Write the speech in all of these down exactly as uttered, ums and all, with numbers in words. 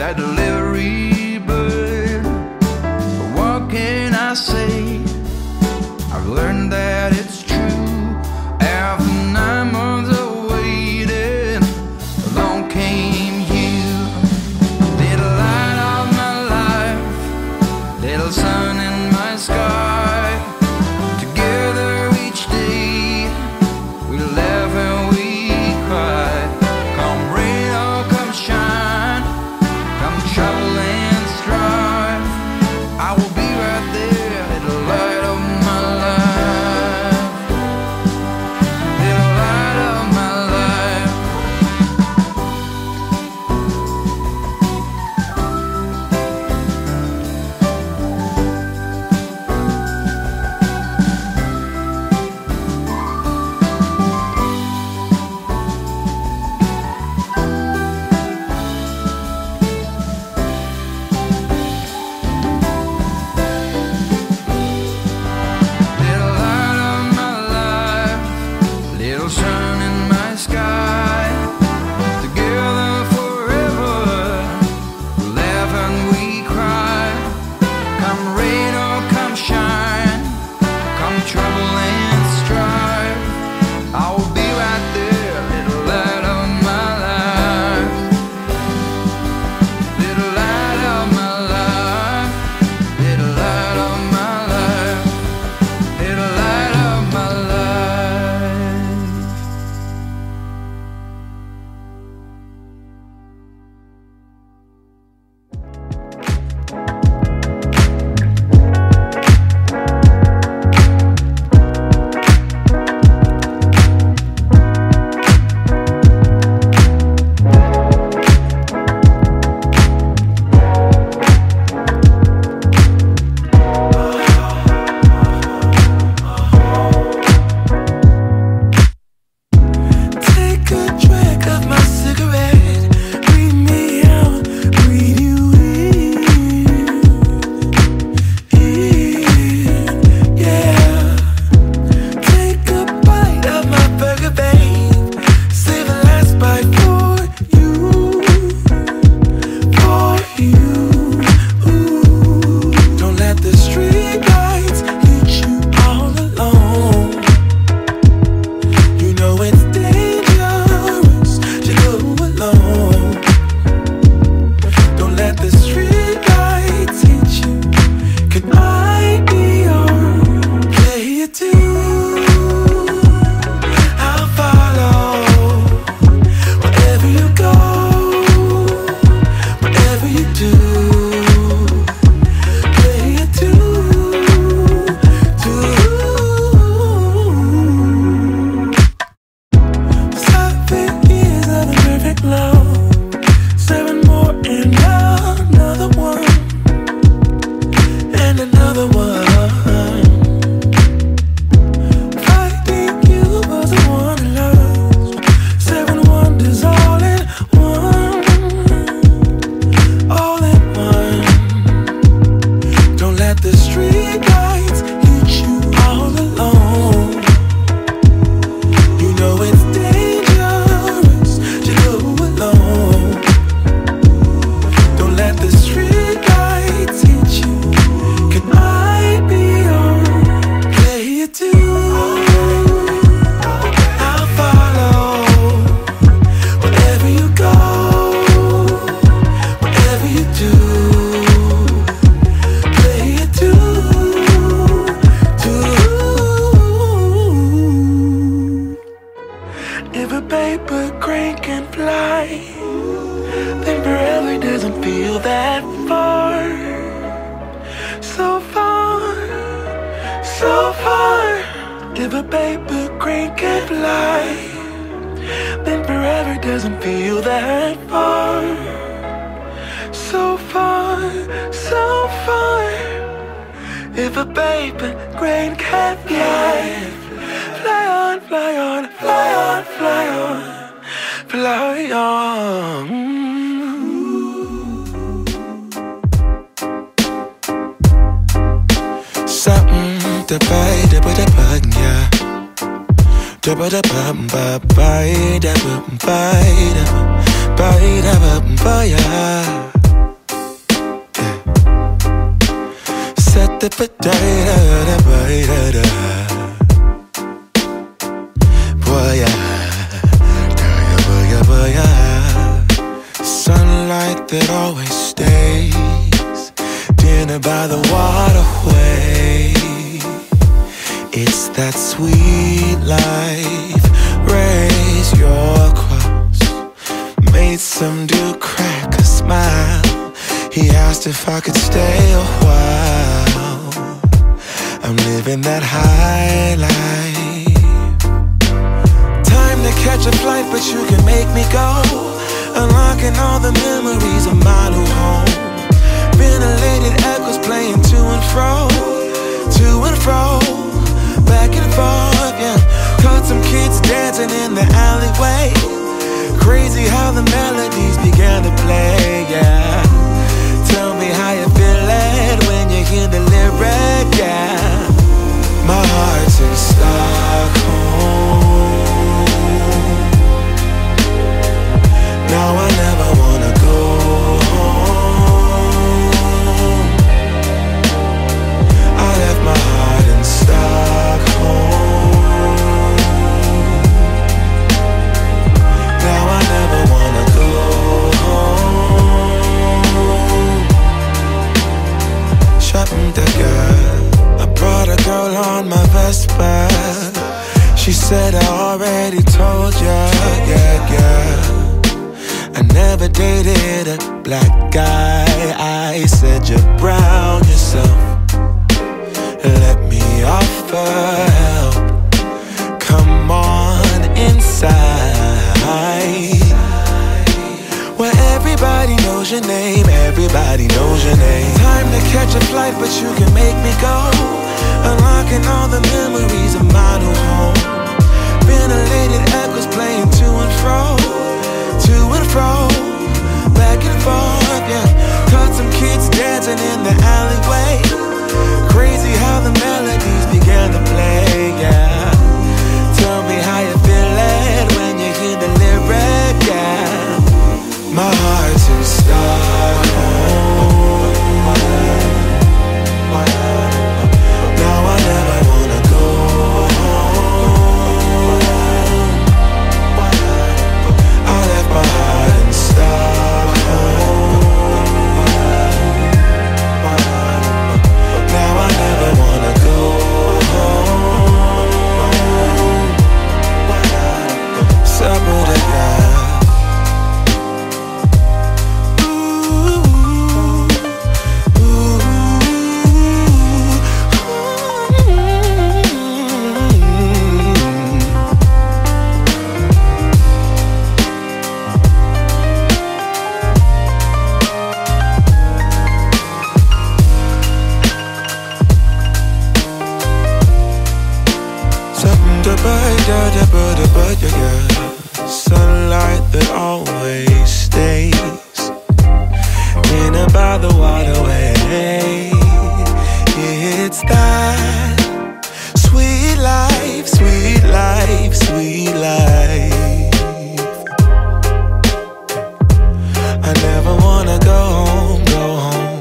that delivery bird. What can I say? I've learned that it's true. After nine months of waiting, along came you. Little light of my life, little sun in my sky. Together each day, we laugh and we cry. Come rain or come shine, come trouble and strife, I will be right there. Little light of my life, little light of my sun in my sky. Together forever, we laugh and we cry. Come rain or come shine, come trouble and strife, I will be right there. Little light of my life, little light of my life, little light of my life, little light of my life. If a paper crane can fly, then forever doesn't feel that far. So far, so far. If a paper crane can fly, fly on, fly on, fly on, fly on, fly on. Mm. Da ba da ba da ba ya, da ba da ba ba ba da ba ba da ba ba da ba ba ya. but da da da da boya, boya, boya, boya. Sunlight that always stays. Dinner by the waterway. It's that sweet life. Raise your cross. Made some dude crack a smile. He asked if I could stay a while. I'm living that high life. Time to catch a flight, but you can make me go. Unlocking all the memories of my new home. Ventilated echoes playing to and fro, to and fro, back and forth, yeah. Caught some kids dancing in the alleyway. Crazy how the melodies began to play, yeah. Tell me how you feel it when you hear the lyric, yeah. My heart's in Stockholm. Now I never wanna go home. I left my heart in Stockholm. Now I never wanna go home. I brought a girl on my Vespa. She said I already told ya, yeah, yeah. I never dated a black guy. I said you're brown yourself. Let me offer help. Come on inside. Where everybody knows your name, everybody knows your name. Time to catch a flight, but you can make me go. Unlocking all the memories of my new home. Ventilated echoes playing to and fro, to and fro, back and forth, yeah. Caught some kids dancing in the alleyway. Crazy how the melodies began to play, yeah. Tell me how you feel it when you hear the lyric, yeah. My heart's in Stockholm. Now I never wanna go home. I left my heart in Stockholm. Now I never wanna go home. Sabotage. Sunlight that always stays. Dinner by the waterway. It's that sweet life, sweet life, sweet life. I never wanna go home, go home.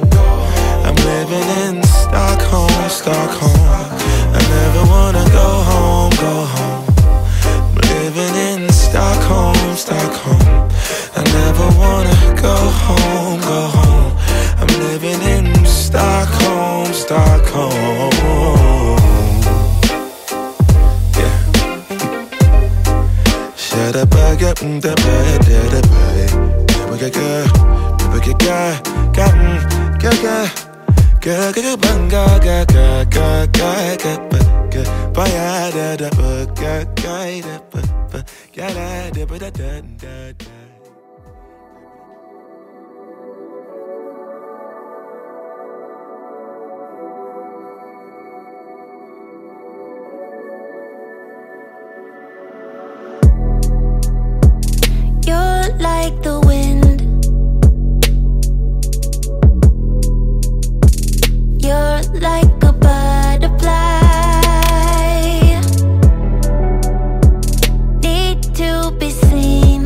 I'm living in Stockholm, Stockholm. I never wanna go home, go home. Living in Stockholm, Stockholm. I never wanna go home, go home. I'm living in Stockholm, Stockholm. Yeah. Shut up, I got in the bed, did it, baby. We got good, we got good, got in, good, good, good, good, good, good, good, good, good. Bye, da da da da da da da da da da. Be seen.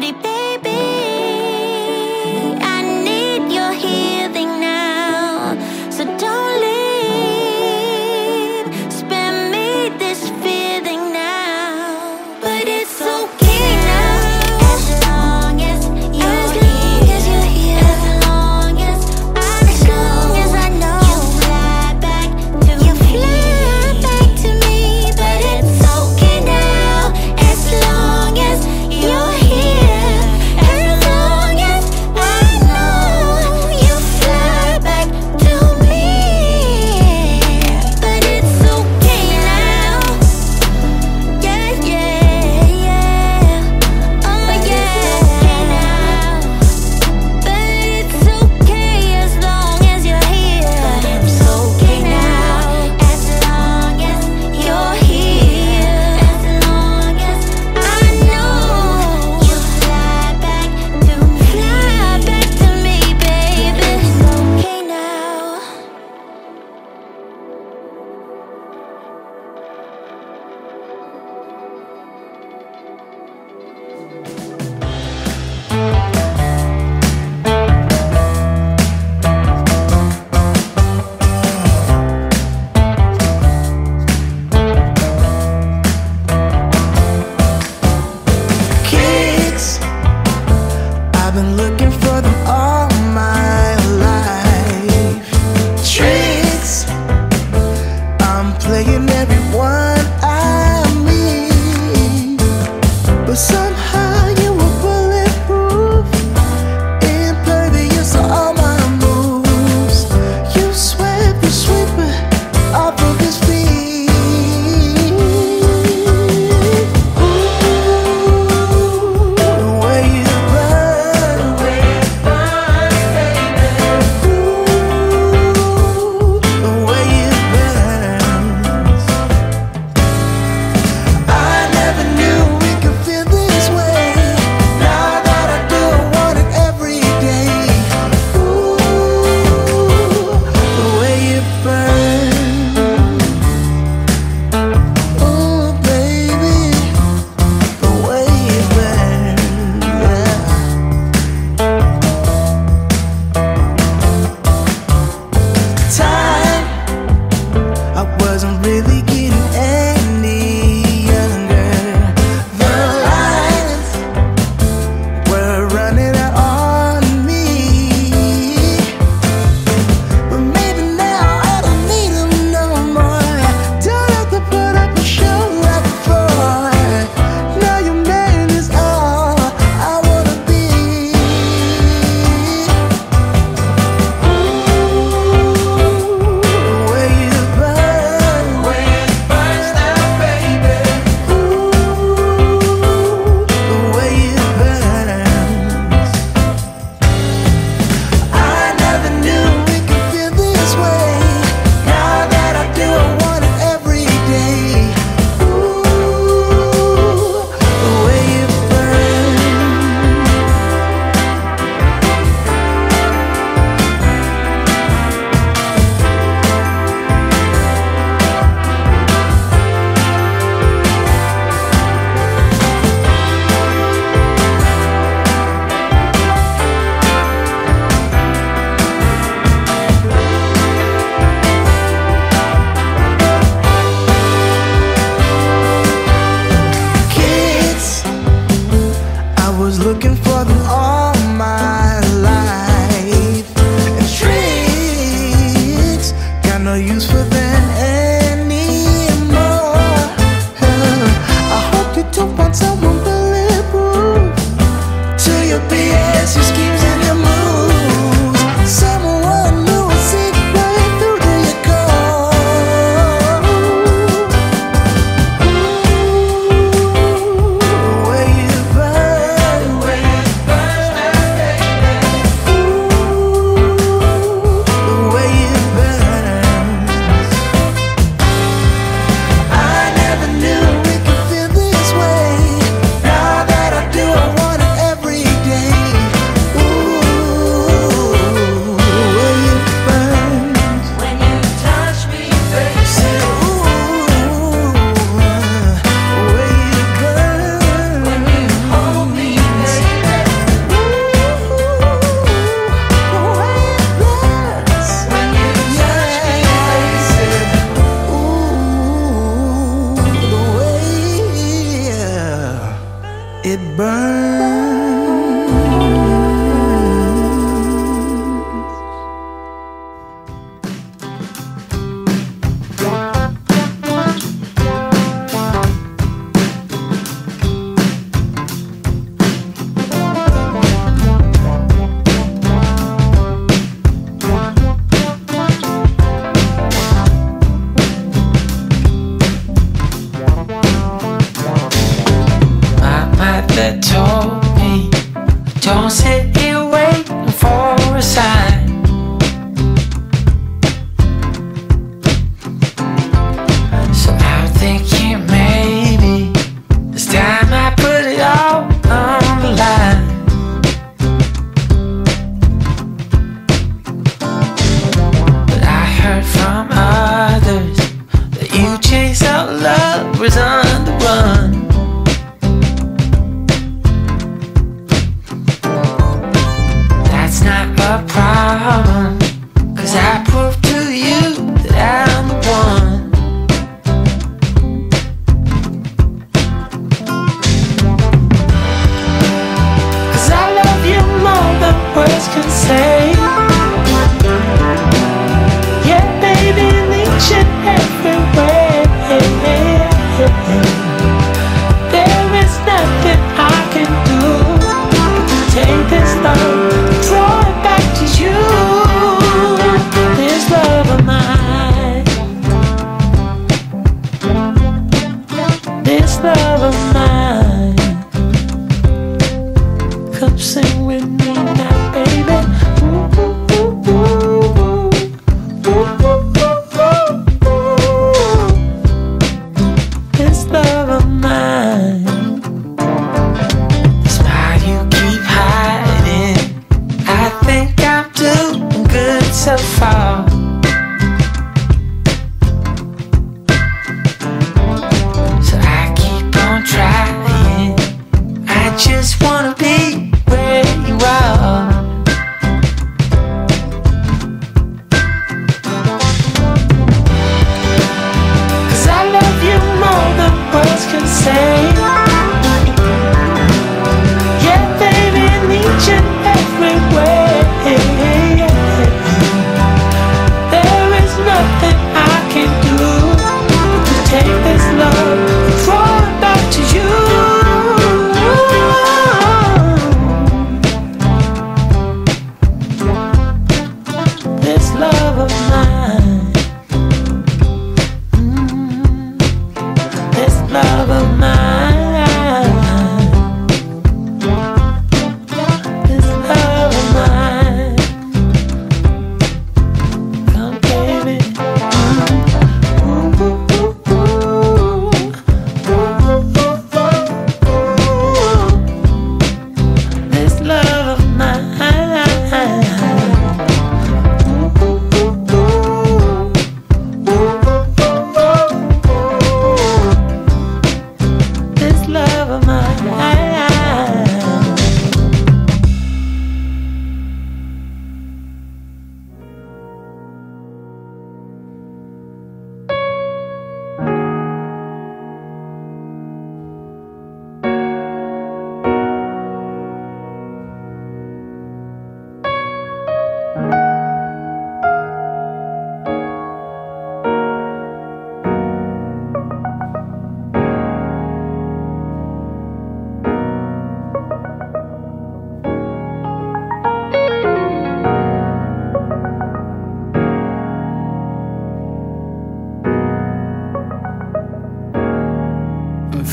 body, baby. I need your healing now, so don't leave. Spare me this feeling now, but it's okay now. As long as you're here, as long as I know, as long as I know, you fly back to you me. fly back to me, but it's okay now. As long as you're here.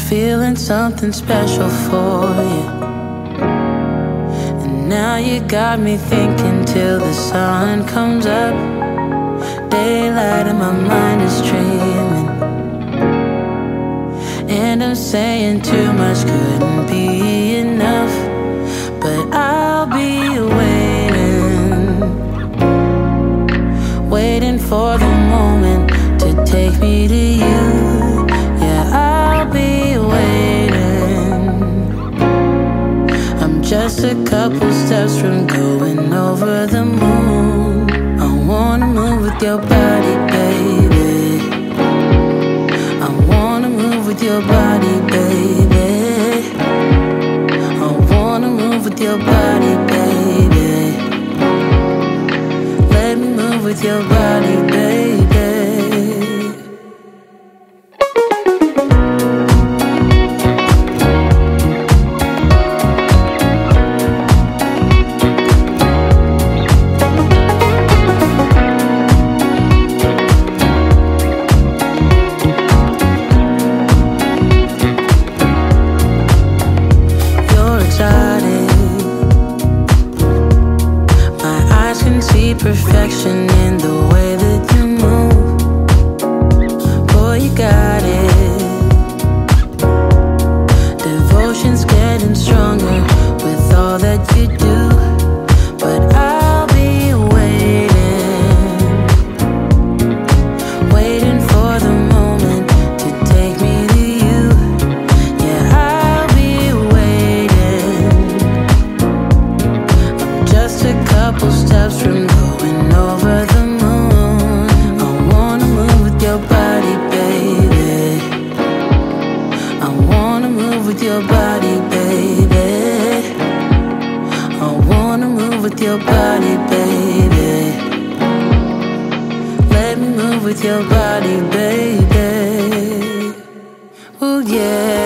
Feeling something special for you, and now you got me thinking till the sun comes up. Daylight and my mind is dreaming, and I'm saying too much couldn't be enough, but I'll be waiting, waiting for the moment to take me to you. Just a couple steps from going over the moon. I wanna move with your body, baby. I wanna move with your body, baby. I with your body, baby. Let me move with your body, baby. Perfection in the way that you move. Boy, you got it. Devotion's getting stronger with all that you do. But I'll be waiting, waiting for the moment to take me to you. Yeah, I'll be waiting. I'm just a couple steps from over the moon. I wanna move with your body, baby. I wanna move with your body, baby. I wanna move with your body, baby. Let me move with your body, baby. Oh yeah.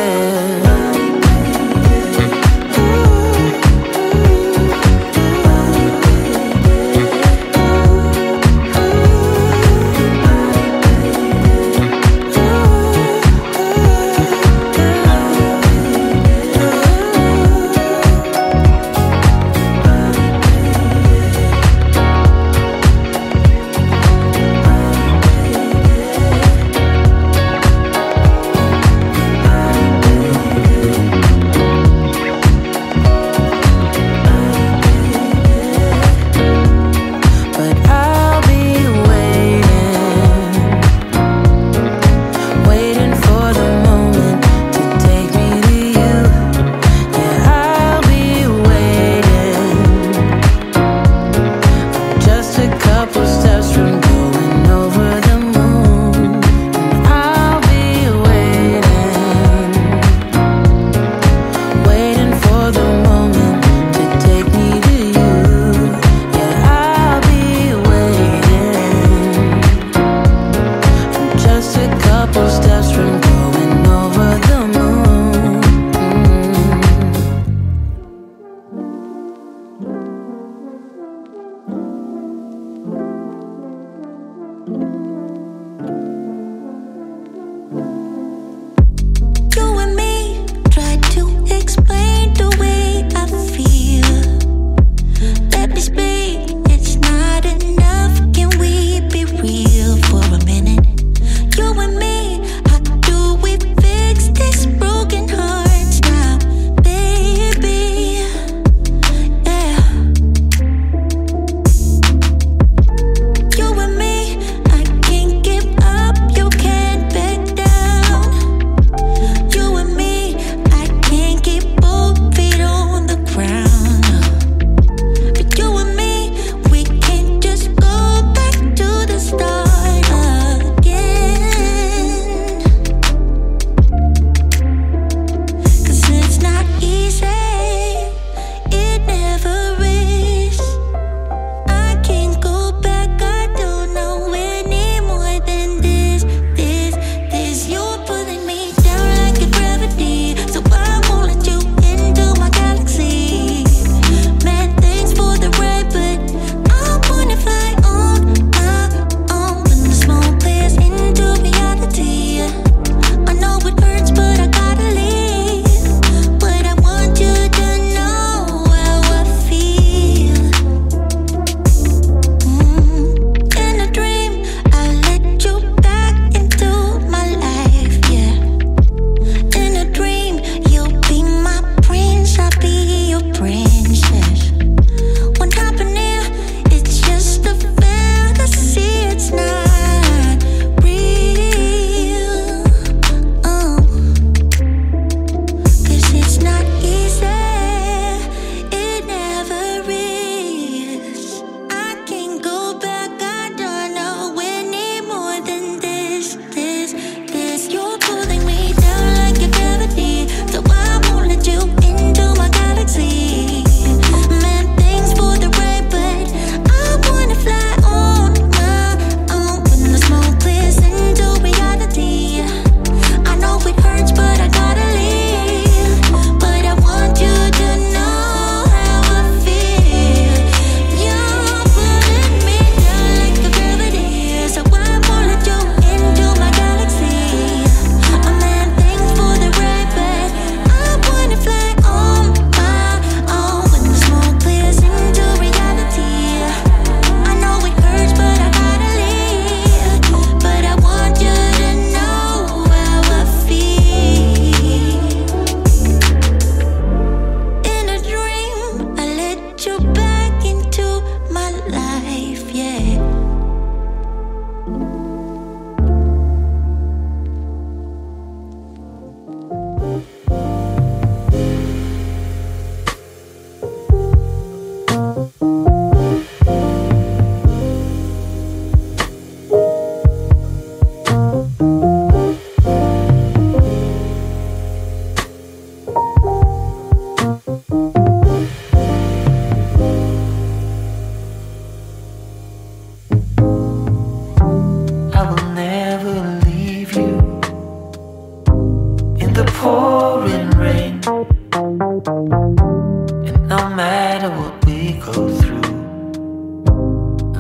matter what we go through,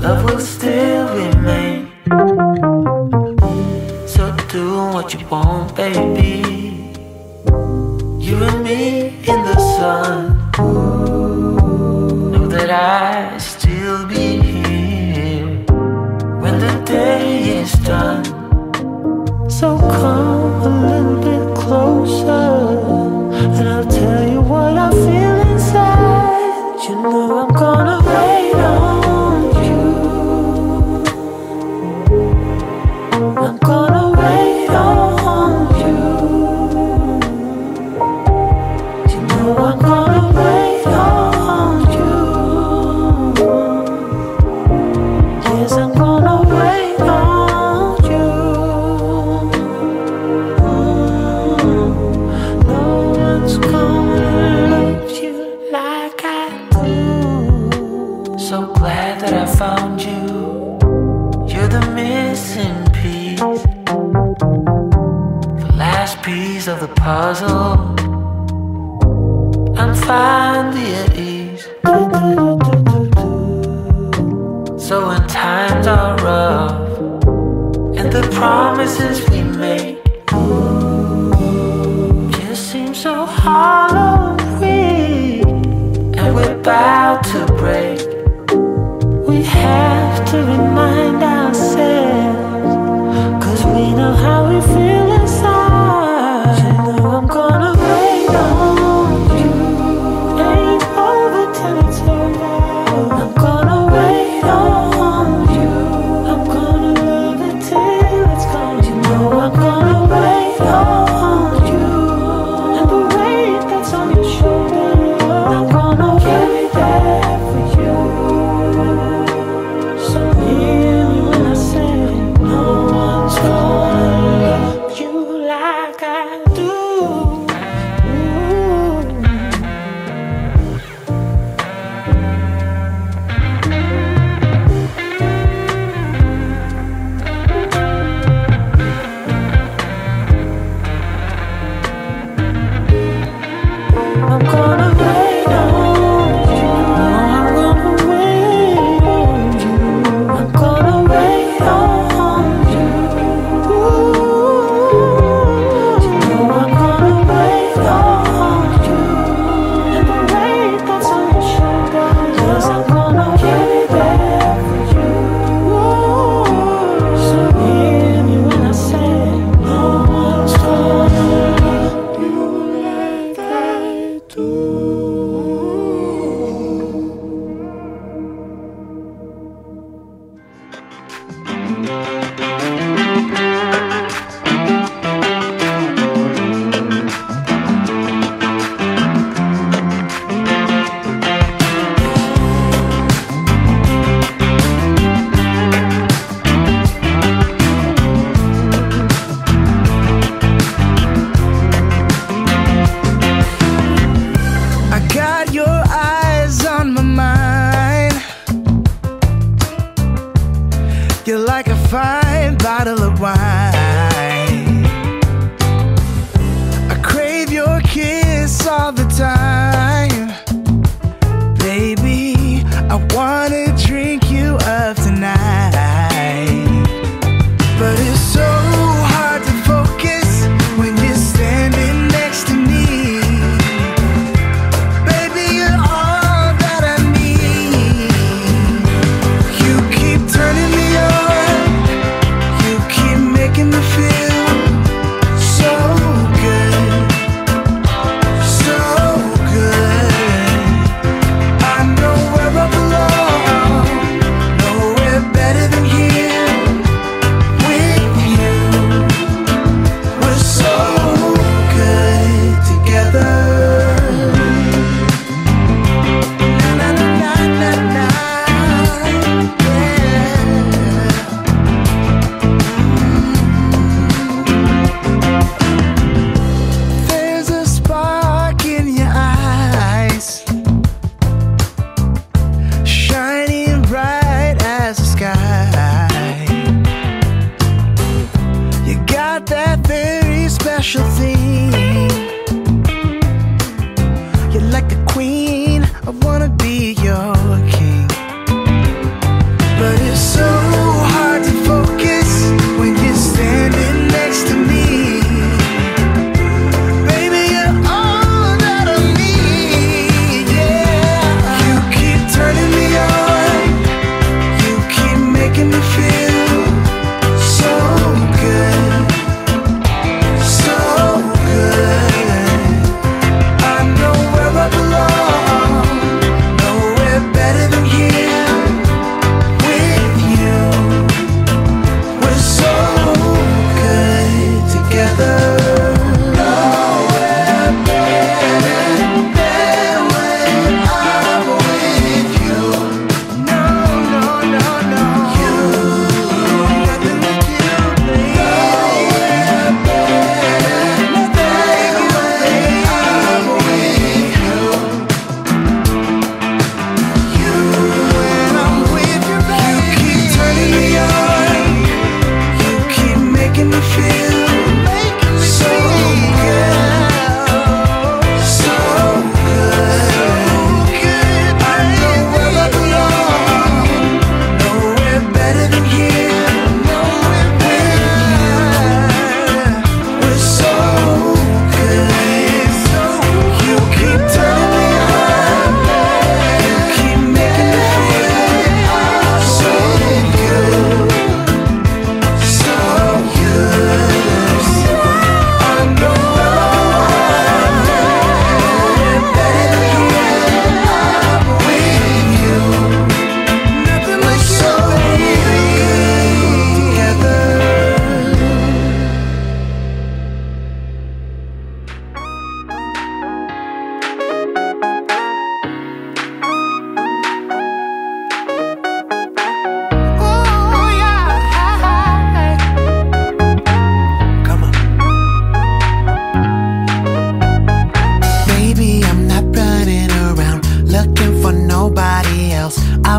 love will still remain. So do what you want, baby. You and me in the sun. Know that I still be here when the day is done. So come a little bit closer, and I'll tell you what I feel inside. You know I'm gonna wait on you. I'm gonna wait on you. You know I'm gonna wait on you. Yes, I'm gonna wait on you. So glad that I found you. You're the missing piece, the last piece of the puzzle. I'm finally at ease. So when times are rough and the promises we make just seem so hollow and weak, and we're about to break, we have to remind ourselves, 'cause we know how we feel inside. You know I'm gonna wait on you. Ain't over till it's over. I'm gonna wait on you. I'm gonna love it till it's gone. You know I'm gonna wait on you. And the weight that's on your shoulder, I'm gonna carry that for you.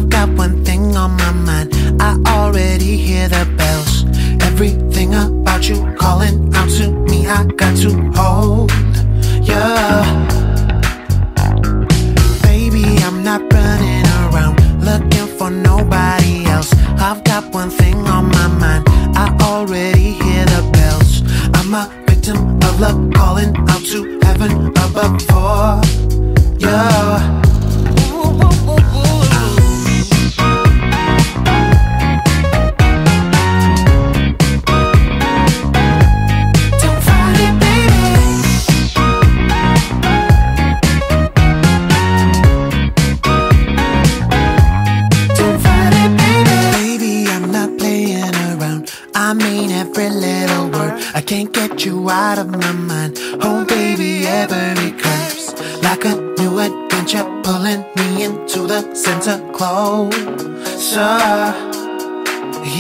I've got one thing on my mind. I already hear the bells. Everything about you calling out to me. I got to hold you. Baby, I'm not running around looking for nobody else. I've got one thing on my mind. I already hear the bells. I'm a victim of love, calling out to heaven above for you. Can't get you out of my mind. Oh baby, every curse like a new adventure, pulling me into the center closer.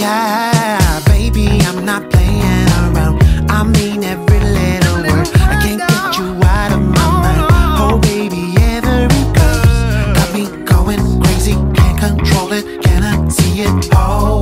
Yeah, baby, I'm not playing around. I mean every little word. I can't get you out of my mind. Oh baby, every curse got me going crazy. Can't control it, cannot see it all.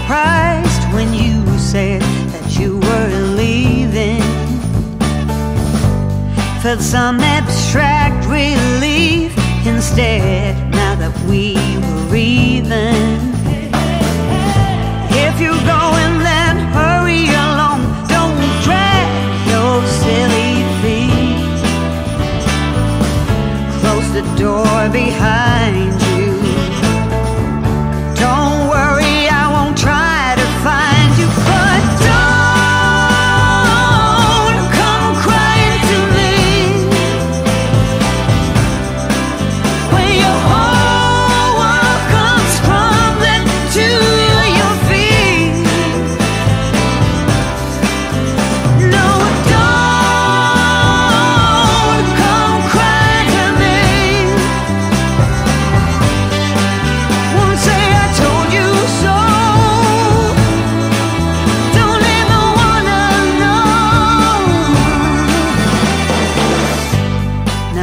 surprised when you said that you were leaving. Felt some abstract relief instead, now that we were even. If you're going, then hurry along, don't drag your silly feet. Close the door behind you.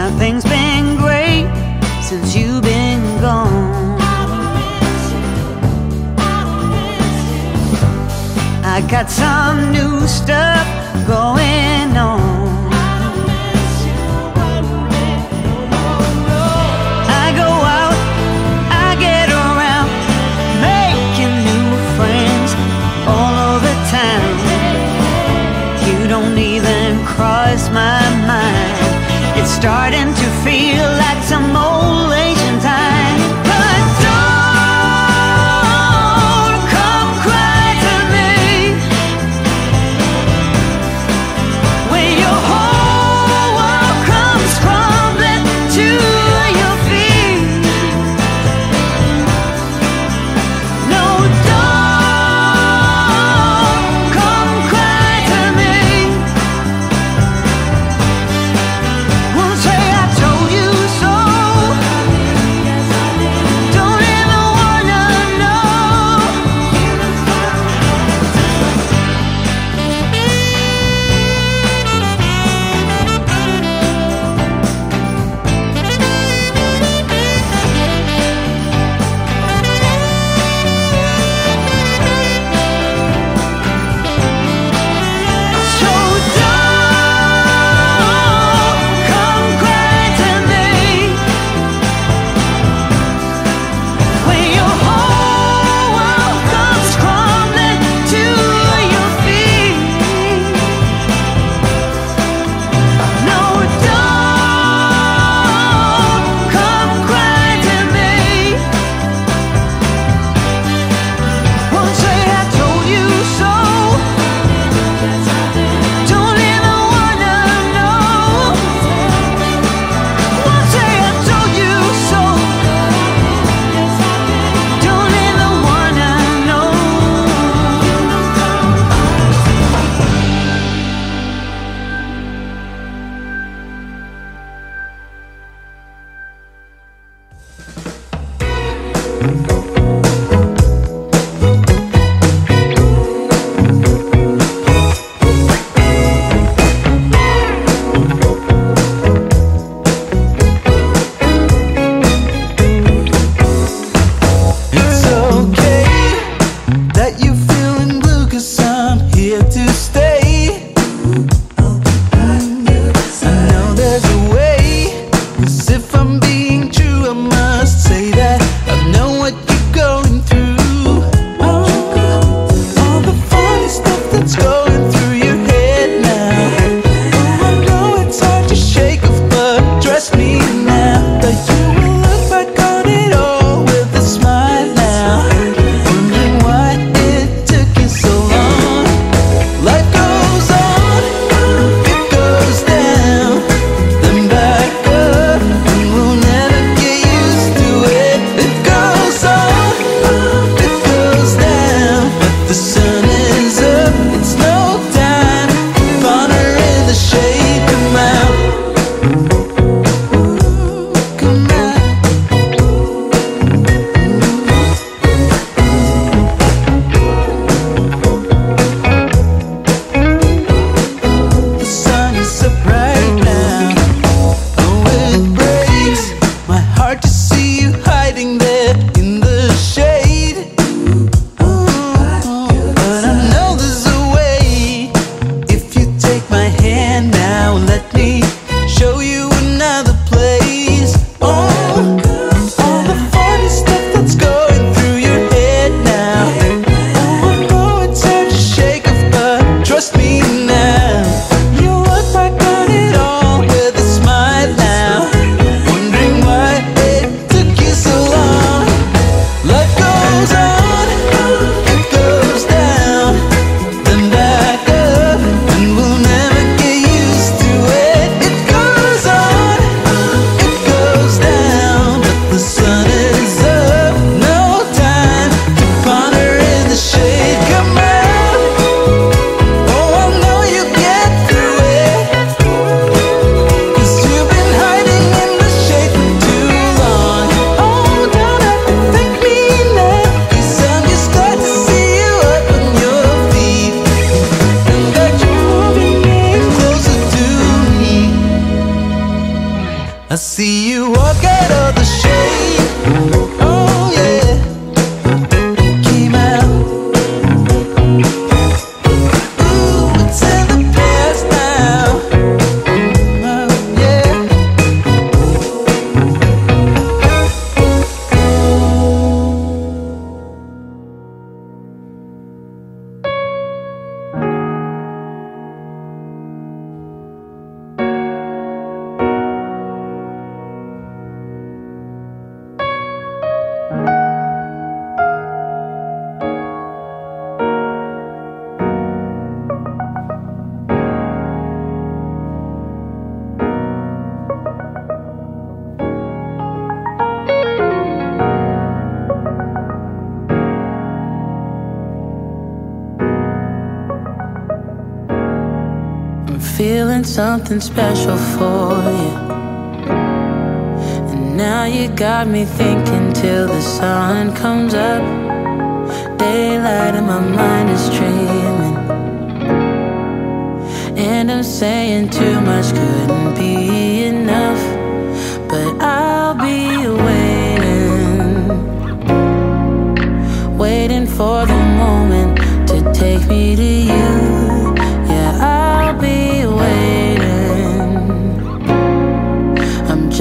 Nothing's been great since you've been gone. I miss you. I miss you. I got some new stuff going on. I miss you. I go out, I get around, making new friends all over town. You don't even cross my mind. It's starting to feel like some old Asian time. But don't come cry to me when your whole world comes crumbling to your feet. No, don't come cry to me. To see you hiding there in the shade. Ooh, ooh. see you walk out of the shade. Oh yeah, you came out. Ooh, it's in the past now. Oh yeah. Feeling something special for you, and now you got me thinking till the sun comes up. Daylight and my mind is dreaming, and I'm saying too much couldn't be enough, but I'll be waiting, waiting for the moment to take me to you.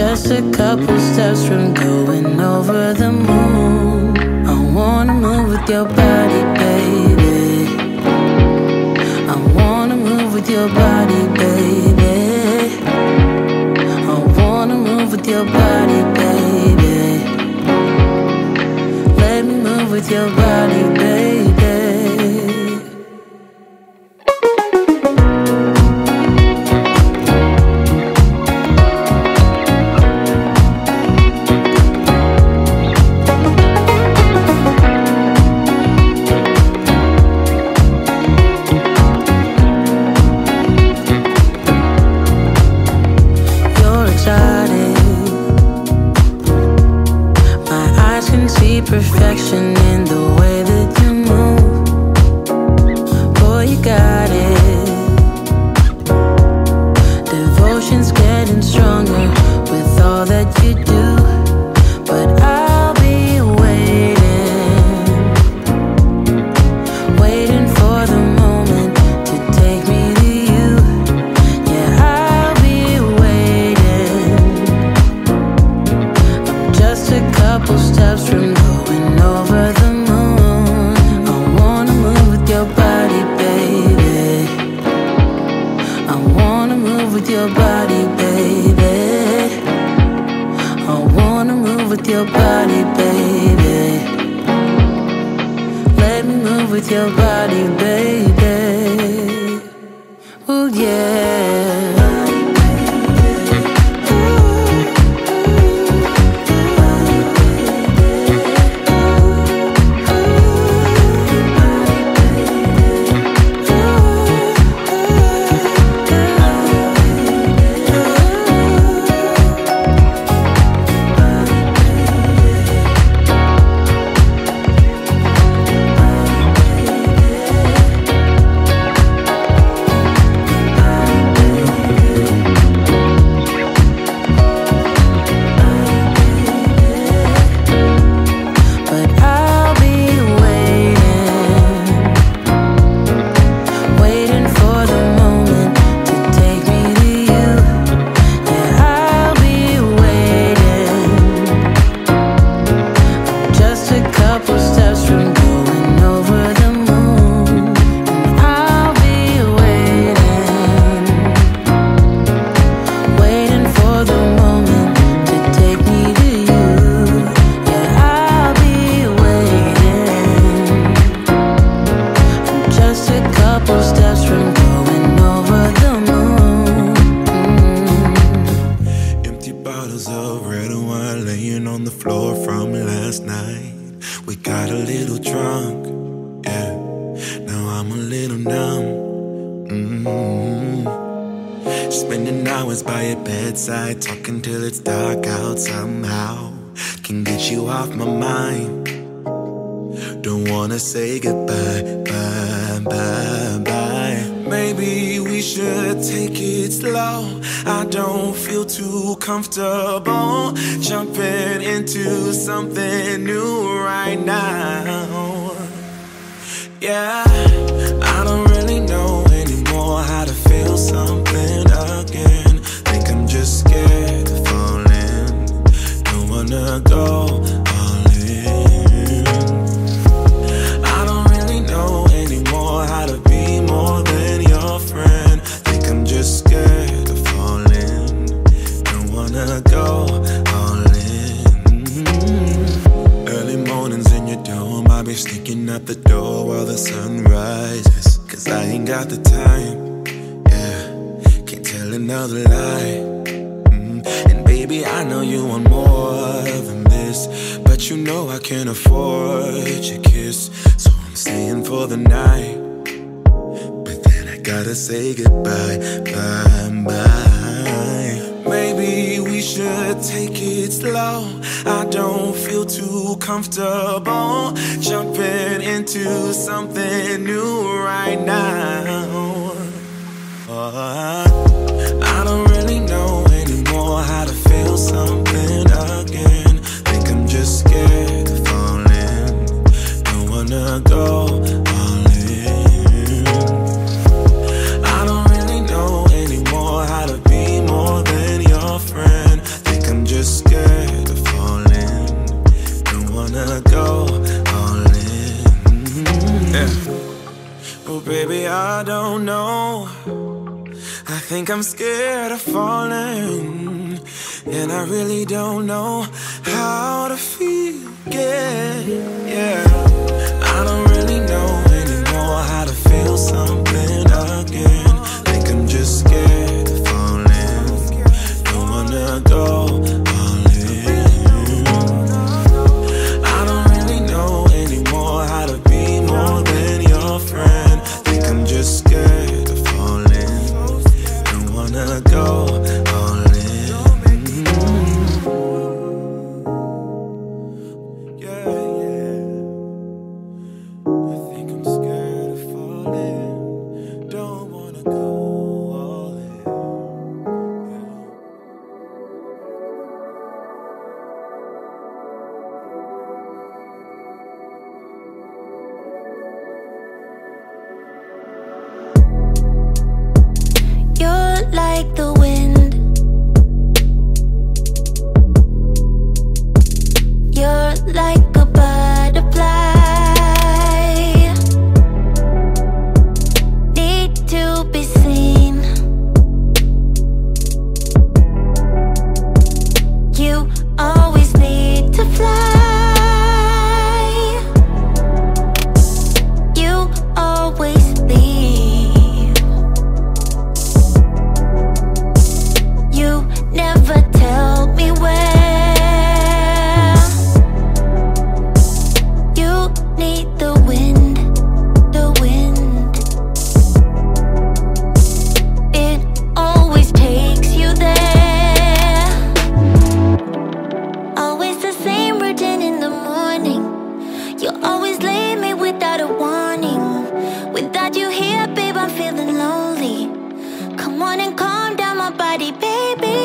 Just a couple steps from going over the moon. I wanna move with your body, baby. I wanna move with your body, baby. I wanna move with your body, baby. Let me move with your body, baby. Perfection in the way that you move, boy, you got it. Devotion's getting stronger with all that you do, but I'll be waiting, waiting for the moment to take me to you. Yeah, I'll be waiting. I'm just a couple steps from over the moon. I wanna move with your body, baby. I wanna move with your body, baby. I wanna move with your body, baby. Let me move with your body, baby. Oh yeah. Spending hours by your bedside, talking till it's dark out. Somehow can get you off my mind. Don't wanna say goodbye, bye, bye, bye. Maybe we should better take it slow. I don't feel too comfortable jumping into something new right now. Yeah, I don't really know anymore how to feel something again. Think I'm just scared of falling. Don't wanna go all in. I don't really know anymore how to be more than your friend. Think I'm just scared of falling. Don't wanna go all in. Early mornings in your dome, I'll be sneaking out the door while the sun rises, 'cause I ain't got the time, yeah, can't tell another lie. mm. And baby, I know you want more than this, but you know I can't afford your kiss. So I'm staying for the night, but then I gotta say goodbye, bye, bye. Maybe we should take it slow. I don't feel too comfortable jumping into something new right now. I don't really know anymore how to feel something again. Think I'm just scared of falling. Don't wanna go all in. I don't really know anymore how to be more than your friend. Think I'm just scared of falling. Don't wanna go all in. Yeah. Oh baby, I don't know. I think I'm scared of falling, and I really don't know how to feel again. Yeah, I don't really know anymore how to feel something again. Think I'm just scared of falling. Don't wanna go all in. I don't really know anymore how to be more than your friend. Think I'm just scared of falling. Gonna go all in. Yeah, yeah. I think I'm scared of falling. Don't wanna go all in. Like the wind, you're like a butterfly, need to be seen. You always need to fly, you always leave. Never tell me where. You need the wind, the wind. It always takes you there. Always the same routine in the morning. You always leave me without a warning. Without you here, babe, I'm feeling lonely. Come on and calm down my body, baby.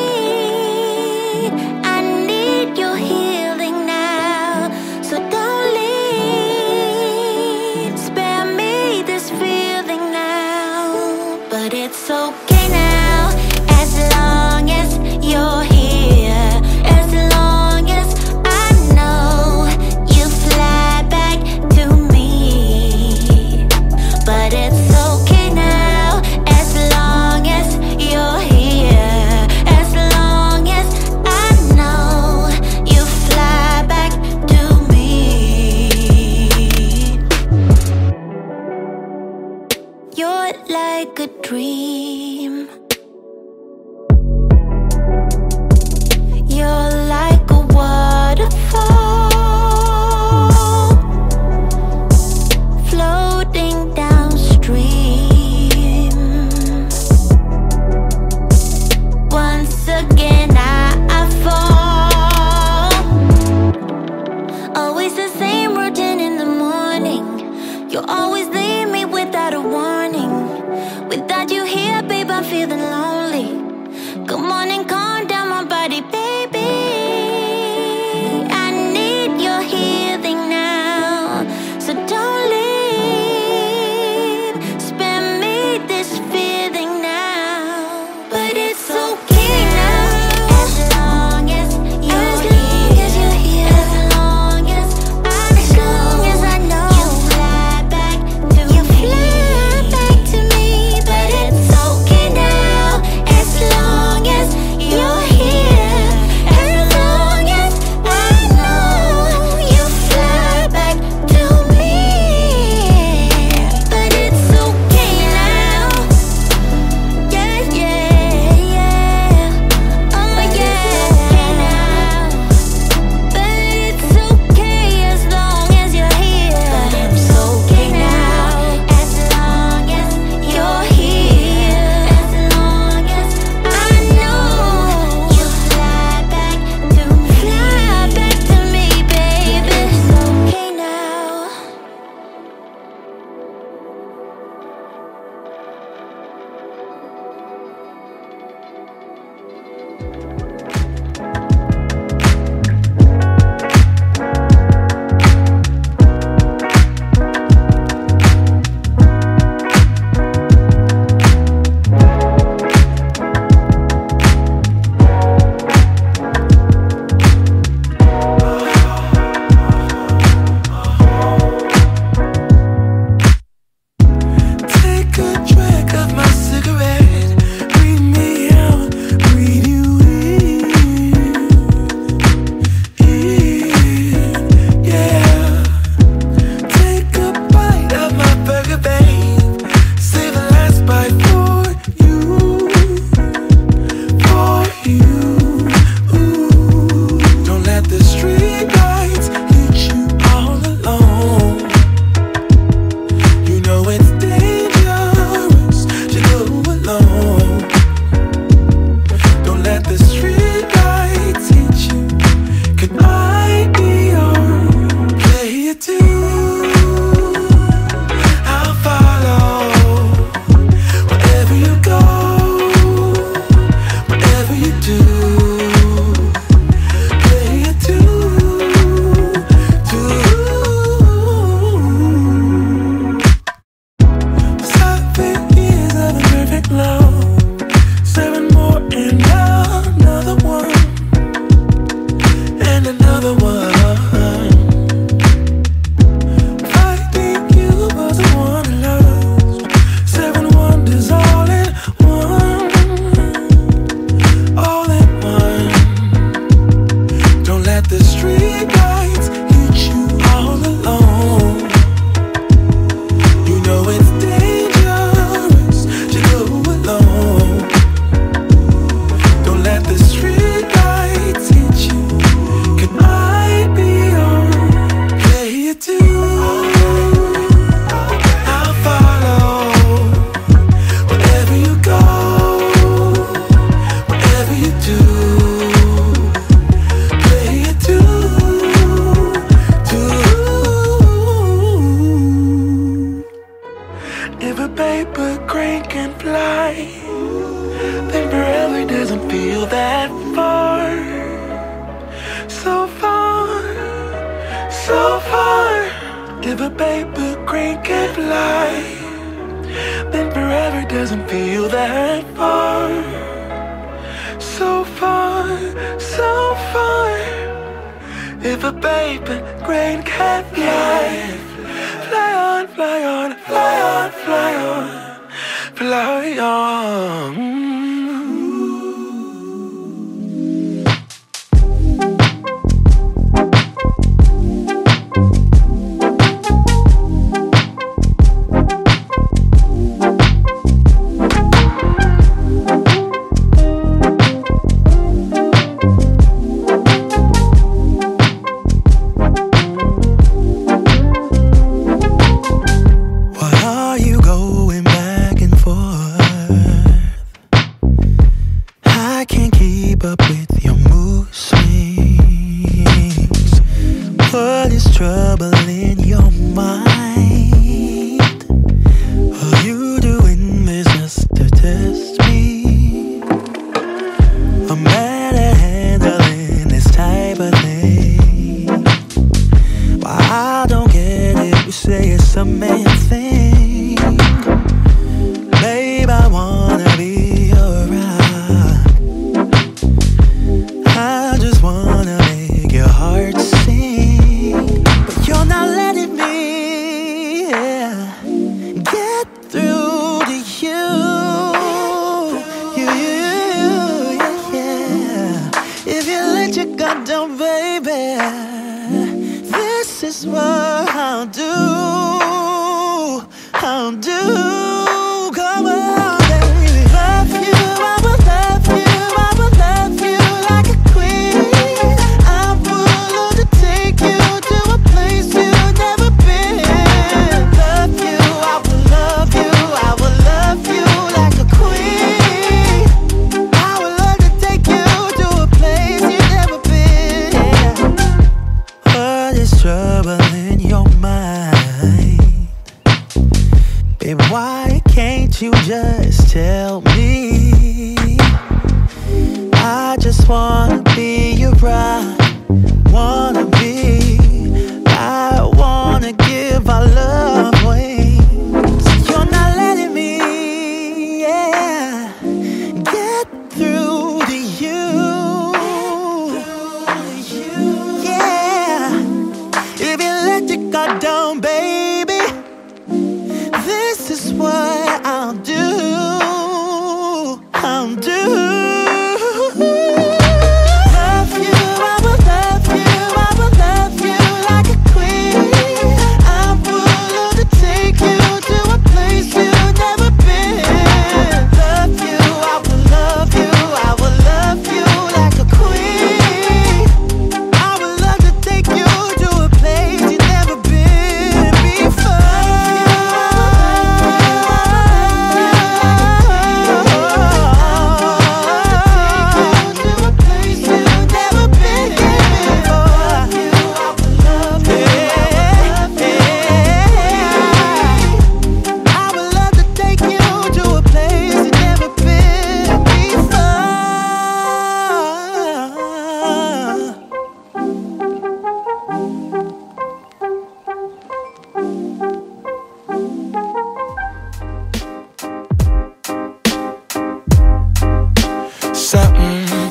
This is why I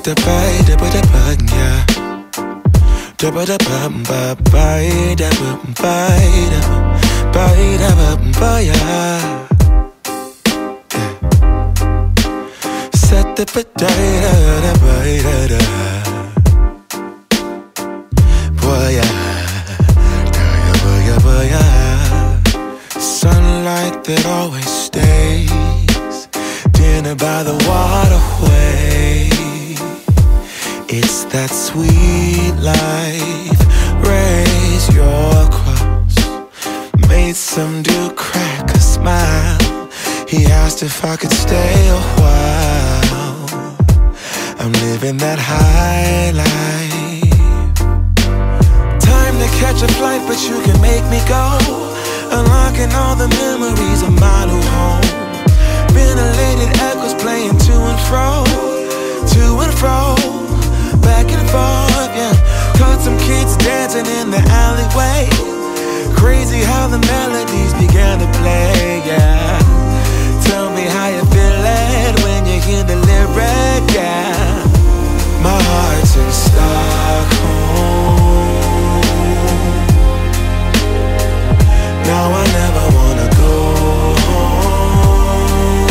da bye, da ba da bang, yeah. Da ba da bam ba bye, da ba bye, da ba bye, da ba bye, yeah. Set the potato, da bye, da da. Boy, yeah. Da ya, boy, yeah, boy, yeah. Sunlight that always stays. Dinner by the waterway. It's that sweet life. Raise your cross. Made some dude crack a smile. He asked if I could stay a while. I'm living that high life. Time to catch a flight, but you can make me go. Unlocking all the memories of my new home. Ventilated echoes playing to and fro. To and fro. Back and forth, yeah. Caught some kids dancing in the alleyway. Crazy how the melodies began to play, yeah. Tell me how you feel it when you hear the lyric, yeah. My heart's in Stockholm. Now I never wanna go home.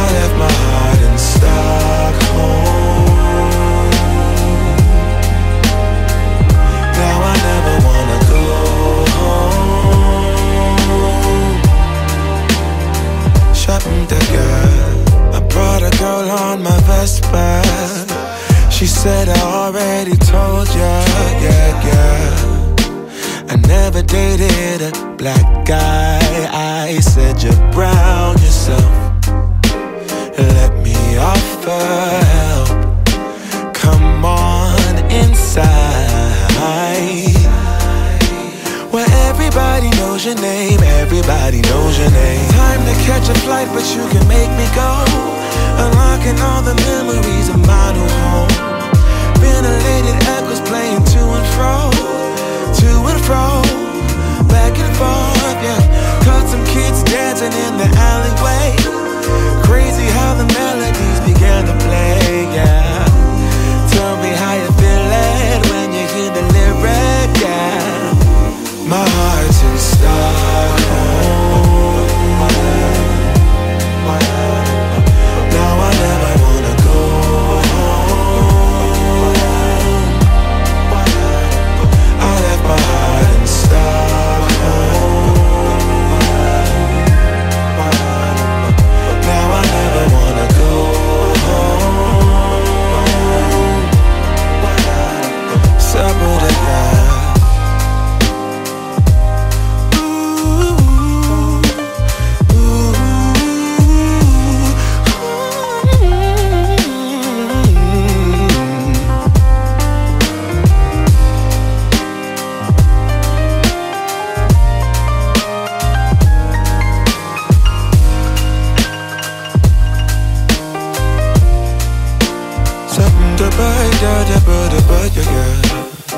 I left my heart in Stockholm. I brought a girl on my Vespa. She said I already told ya, yeah, yeah. I never dated a black guy. I said you're brown yourself. Let me offer help. Come on inside. Where everybody knows your name, everybody knows your name. Time to catch a flight, but you can make me go. Unlocking all the memories of my new home. Ventilated echoes playing to and fro. To and fro. Back and forth, yeah. Caught some kids dancing in the alleyway. Crazy how the melodies began to play, yeah. Tell me how you feel it when you hear the lyric, yeah. My heart's in Stockholm. Now I never wanna go home. I left my heart in Stockholm. Now I never wanna go home. Sabotage.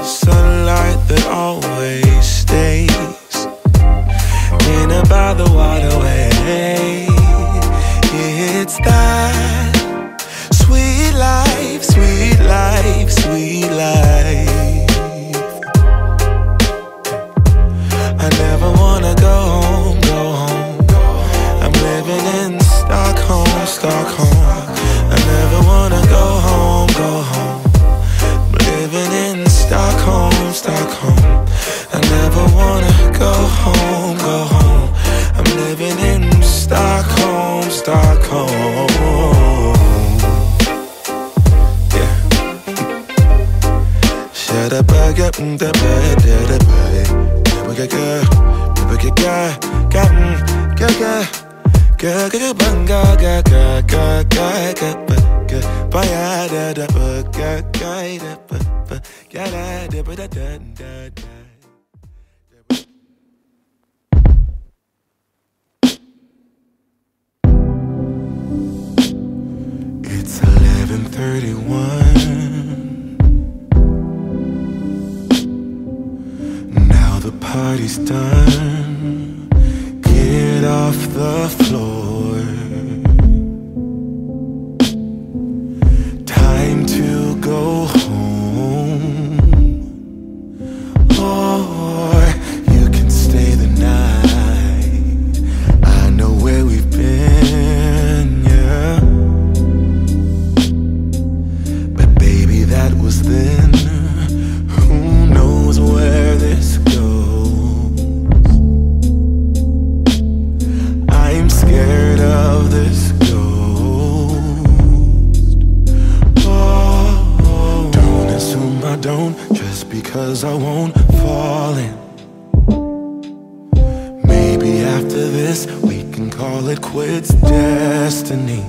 Sunlight that always stays in by the waterway. It's that sweet life, sweet life, sweet life. I never wanna go home, go home. I'm living in Stockholm, Stockholm. I never wanna go home, go home. Stockholm, Stockholm. I never wanna go home, go home. I'm living in Stockholm, Stockholm. Yeah. Shut up, I got in the bed, did it, buddy. We got girl, we got guy, got in, girl, girl. Girl, girl, girl, girl, girl, girl, girl, girl, girl, girl. Yeah, da da da da da. It's eleven thirty-one. Now the party's done. Get off the floor. 'cause I won't fall in. Maybe after this we can call it quits, destiny.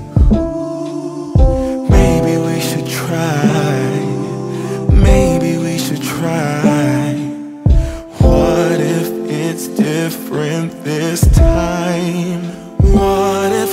Maybe we should try, maybe we should try. What if it's different this time? What if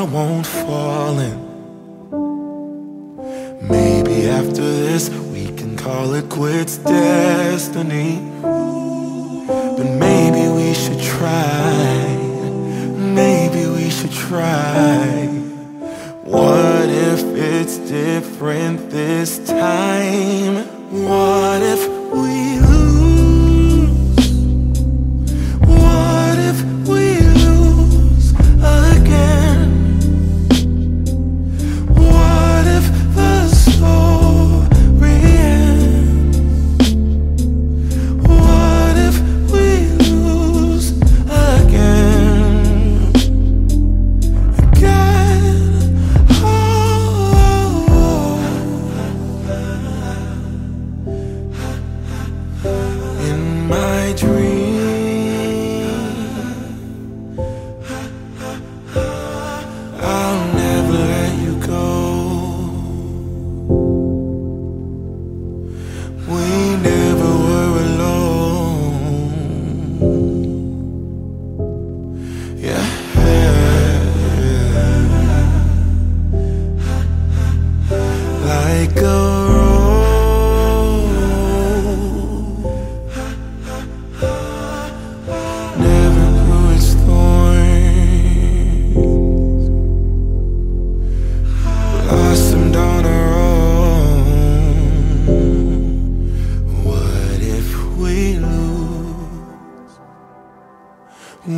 I won't fall in. Maybe after this we can call it quits, destiny. But maybe we should try, maybe we should try. What if it's different this time? What if we lose? What if we lose again?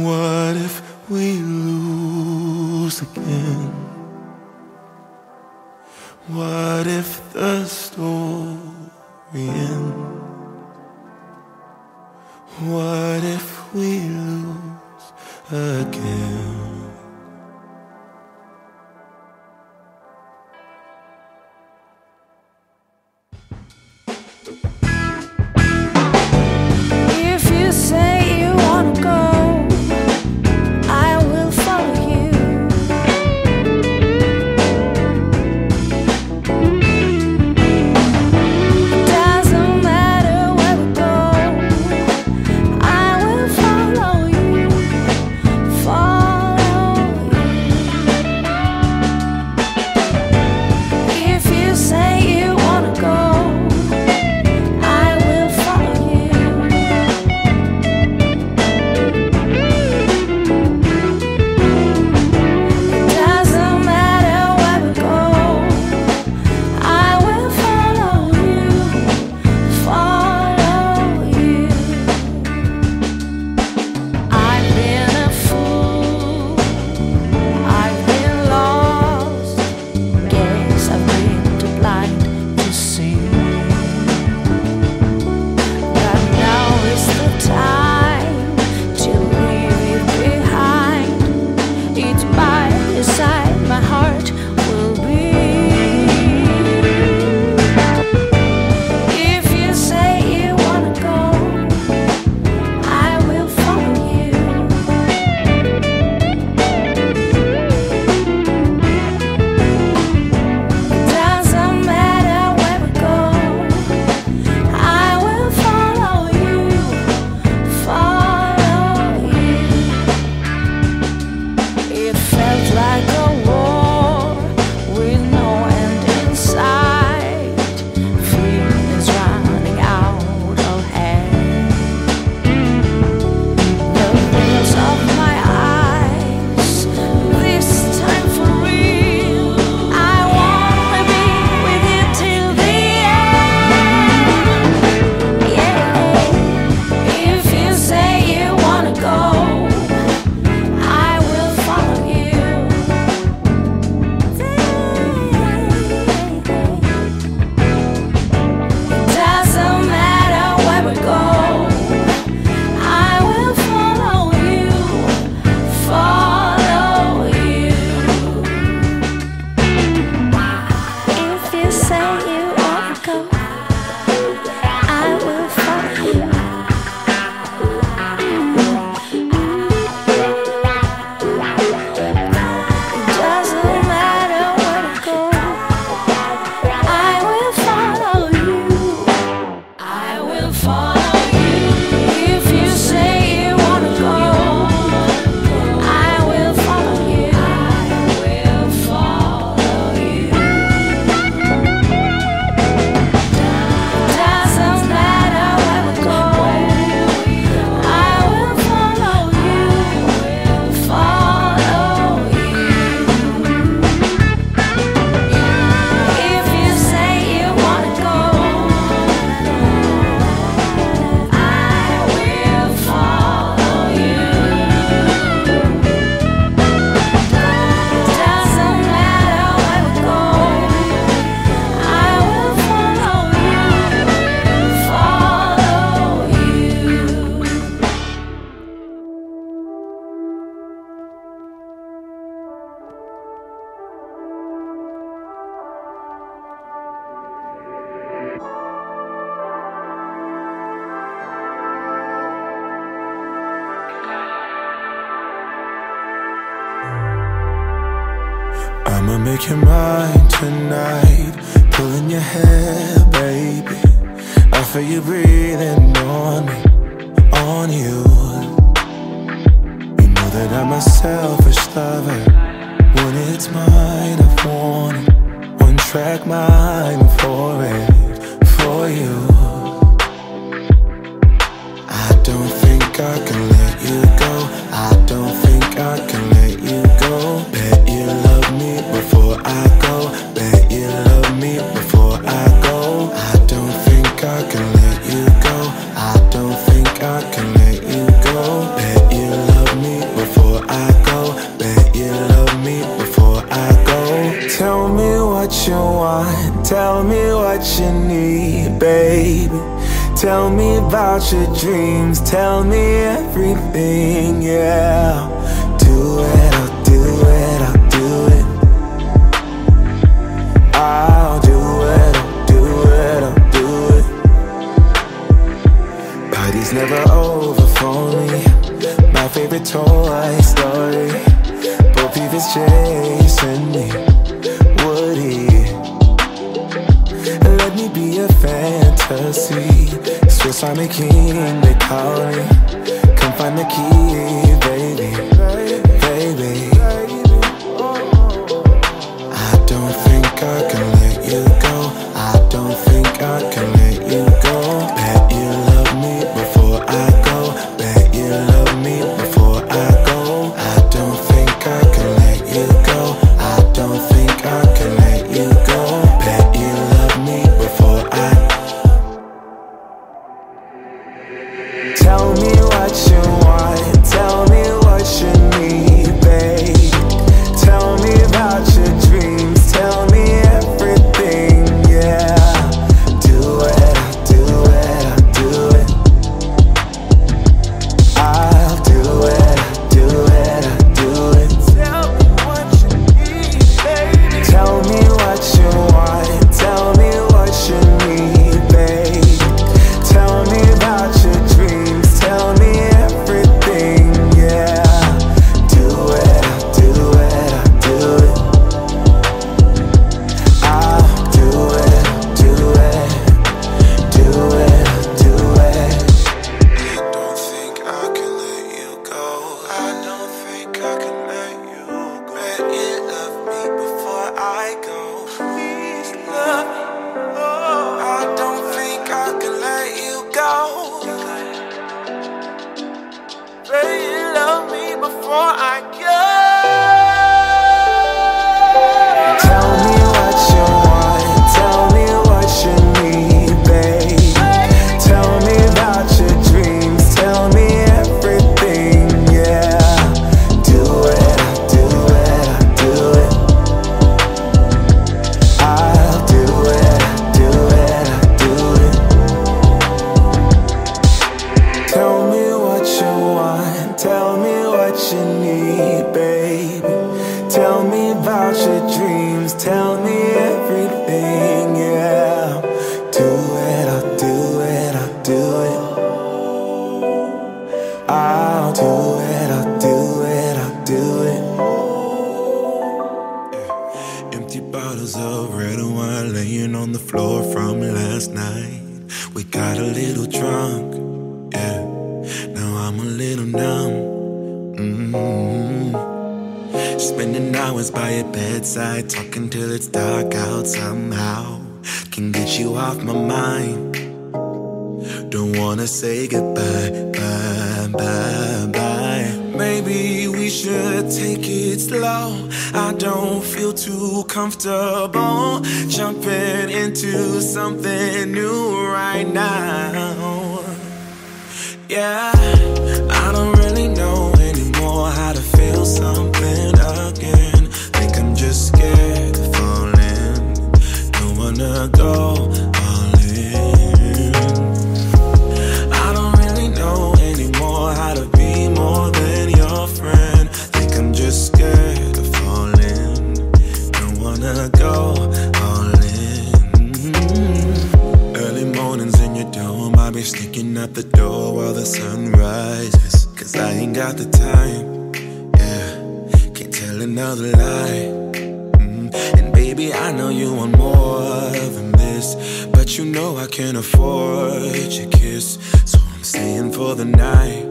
What if we lose again? What if the story ends? What if we lose again? Doesn't matter. make you mine tonight. Pulling your hair, baby, I feel you breathing on me, on you. You know that I'm a selfish lover. When it's mine, I want it. One track mind for it, for you. I don't think I can let you go. I don't think I can let you go. Bet you love me before I go. Bet you love me before I go. I don't think I can let you go. I don't think I can let you go. Bet you love me before I go. Bet you love me before I go. Tell me what you want. Tell me what you need, baby. Tell me about your dreams, tell me everything, yeah. Do it, I'll do it, I'll do it. I'll do it, I'll do it, I'll do it. Party's never over for me. My favorite toy story. Both of us chasing me, Woody. Let me be a fantasy. Swiss Army King, they call me. Come find the key, baby, baby. I don't think I can let you go. I don't think I can let you go. Bet you love me before I go. Bet you love me before I go. I don't think I can let you go. I don't think I can let you go. Bet you love me before I go. Tell me what you want, tell me what you need, babe. Tell me about your dreams, tell me everything, yeah. Do it, I'll do it, I'll do it. I'll do it, I'll do it, I'll do it. Tell me what you need, baby. Tell me what you want, tell me what you need, babe. Tell me about your dreams. Tell me everything, yeah. Do it, I'll do it, I'll do it. I'll do it, I'll do it. Do it, I'll do it. I don't think I can let you go. I don't think I can let you go. Bet you love me before I go. Please love me, oh. I don't think I can let you go. Pray you love me before I go. Tell me what you want, tell me what you need, babe. Tell me about your dreams, tell me everything, yeah. Do it, I'll do it, I'll do it. I'll do it, I'll do it, I'll do it. Tell me what you want. Tell me what you need, baby. Tell me about your dreams. Tell me everything, yeah. Do it, I'll do it, I'll do it. I'll do it, I'll do it, I'll do it. Empty bottles of red wine laying on the floor from last night. We got a little drunk, yeah. I'm a little numb, mm-hmm. Spending hours by your bedside, talking till it's dark out. Somehow can get you off my mind. Don't wanna say goodbye, bye, bye, bye. Maybe we should take it slow. I don't feel too comfortable jumping into something new right now. Yeah, I don't really know anymore how to feel something again. Think I'm just scared of falling. Don't wanna go all in. I don't really know anymore how to be more than your friend. Think I'm just scared of falling. Don't wanna go all in. Early mornings in your dome, I be sneaking out the door while the sun rises, cause I ain't got the time, yeah. Can't tell another lie, mm. Baby, I know you want more than this, but you know I can't afford your kiss. So I'm staying for the night,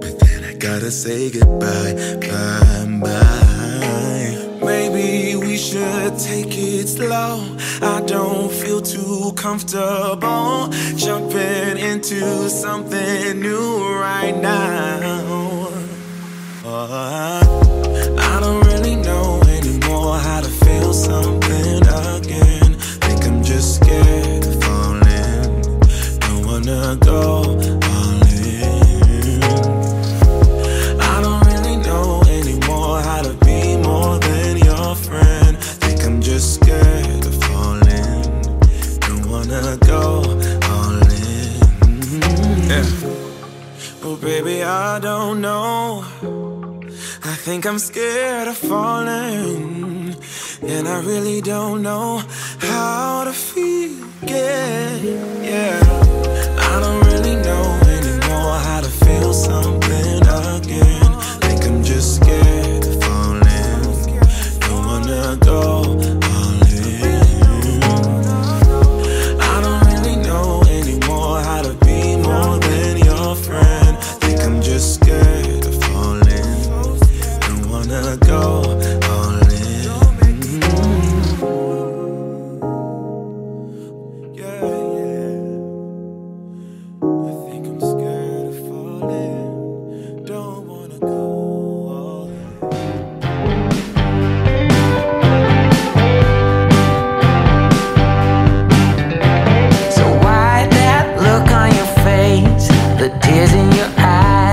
but then I gotta say goodbye, bye, bye. Maybe we should take it slow. I don't feel too comfortable jumping into something new right now. uh, I don't really know anymore how to feel something again. Think I'm just scared of falling. Don't wanna go all in. I don't really know anymore how to be more than your friend. Think I'm just scared of falling. Don't wanna go all in. Yeah. Well, baby, I don't know. I think I'm scared of falling, and I really don't know how to feel again. Yeah, I don't really know anymore how to feel something again. Think I'm just scared of falling. Don't wanna go all in. I don't really know anymore how to be more than your friend. Think I'm just scared. Go all in. Yeah, yeah. I think I'm scared of falling. Don't wanna go all in. So why that look on your face, the tears in your eyes?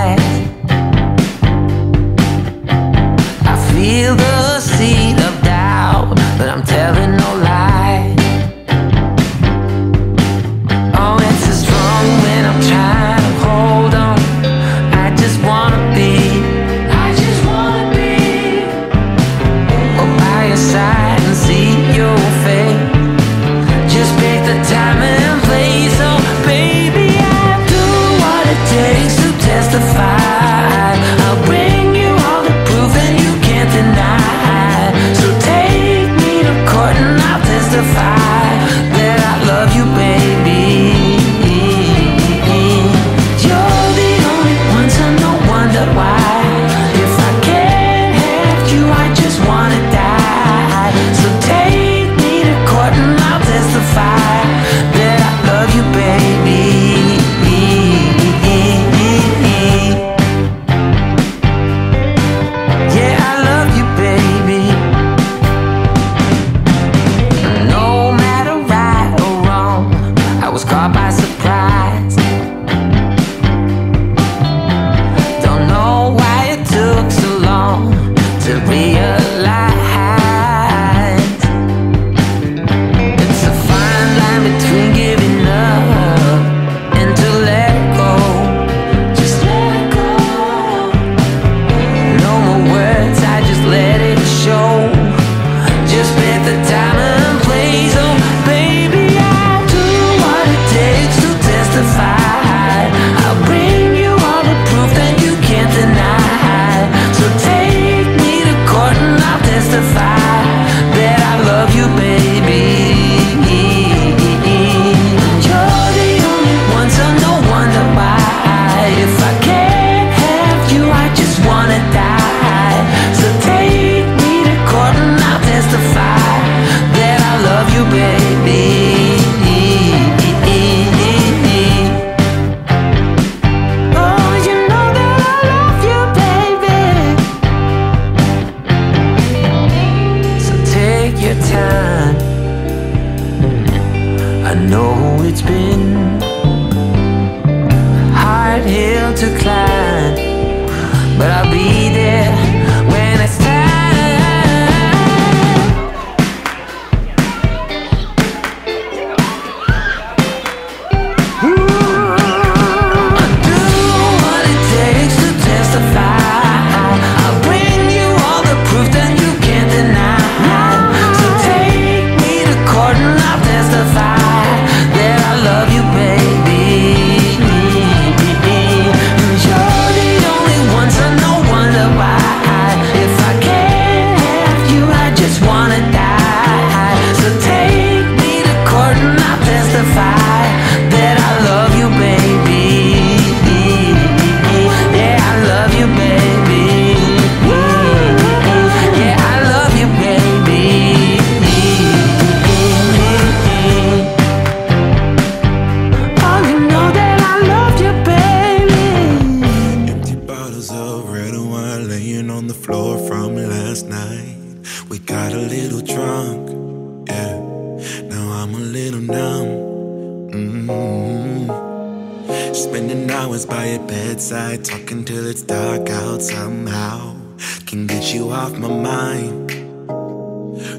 Feel the seed of doubt, but I'm telling no lie. Oh, it's so strong when I'm trying to hold on. I just wanna be, I just wanna be oh, by your side and see your fate. Just pick the time and place. Oh, baby, I do what it takes to testify. I'll bring that I love you, baby. You're the only one, so no wonder why. If I can't have you, I just wanna die. So take me to court and I'll testify that I love you, baby. Yeah, I love you, baby. Was caught by surprise. Don't know why it took so long to realize. It's a fine line between giving up and to let go. Just let go. No more words, I just let it show. Just spent the time and place. Oh, baby, I'll bring you all the proof that you can't deny. So take me to court and I'll testify that I love you, baby. You're the only one, so no wonder why. If I can't have you, I just wanna die. So take me to court and I'll testify that I love you, baby. It's been hard hill to climb, but I'll be there when it's time. Ooh. I do what it takes to testify. I'll bring you all the proof that you can't deny. So take me to court and I'll testify. Love you, baby. You're the only one, so no wonder why. I'm a little numb. Mm-hmm. Spending hours by your bedside, talking till it's dark out. Somehow can get you off my mind.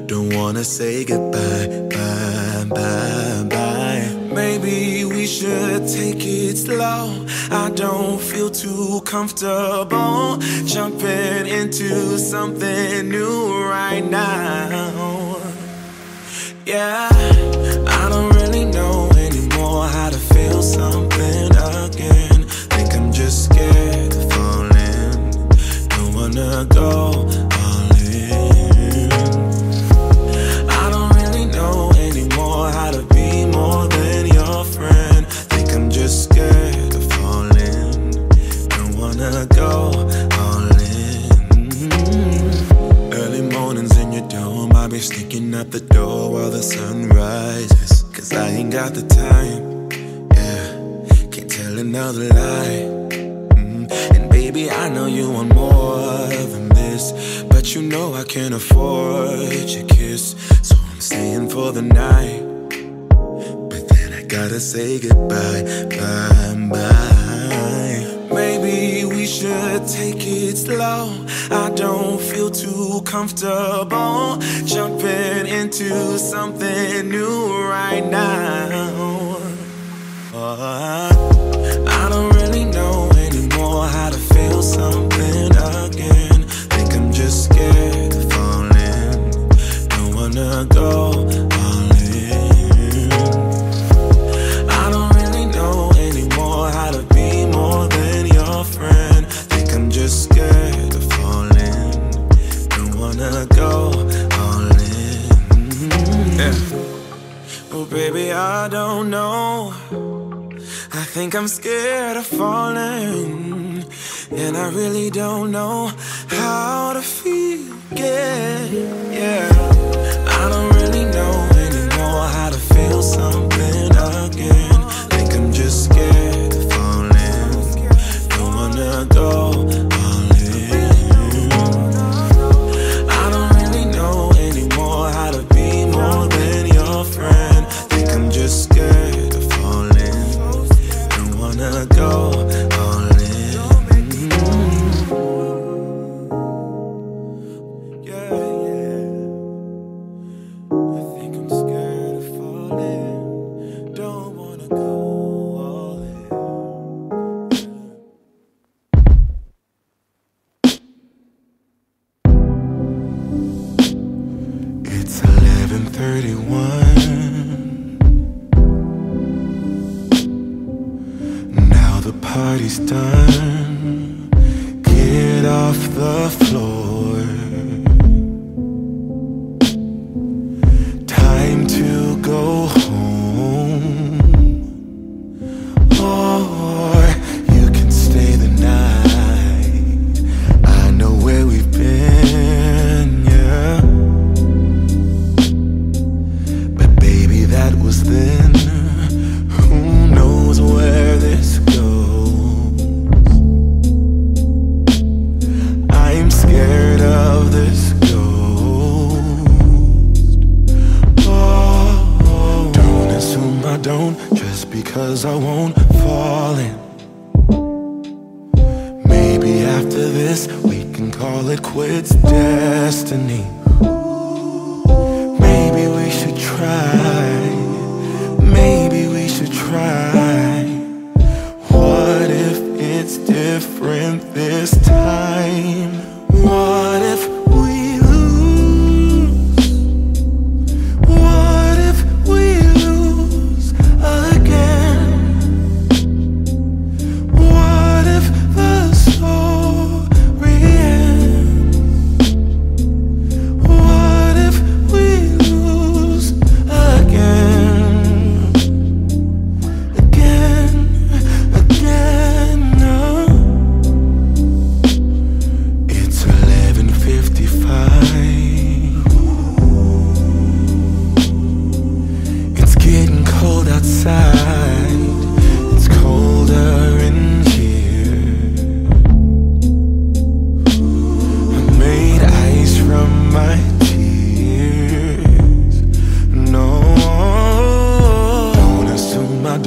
Don't wanna say goodbye, bye, bye, bye. Maybe we should take it slow. I don't feel too comfortable jumping into something new right now. Yeah, I don't really know anymore how to feel something again. Think I'm just scared of falling. Don't wanna go all in. I don't really know anymore how to be more than your friend. Think I'm just scared of falling. Don't wanna go all in. Early mornings in your dome, I'll be sneaking out the door while the sun rises, cause I ain't got the time. Yeah, can't tell another lie. Mm-hmm. And baby, I know you want more than this, but you know I can't afford your kiss. So I'm staying for the night, but then I gotta say goodbye, bye, bye. Maybe we should take it slow. I don't feel too comfortable jumping into something new right now. Oh, I don't really know anymore how to feel something again. Think I'm just scared of falling. Don't wanna go all in. I don't really know anymore how to be more than your friend. Think I'm just scared of wanna go all in. Yeah. Well, baby, I don't know. I think I'm scared of falling, and I really don't know how to feel again. Yeah, I don't really know anymore how to feel something again. Think I'm just scared of falling. Don't wanna go. Again.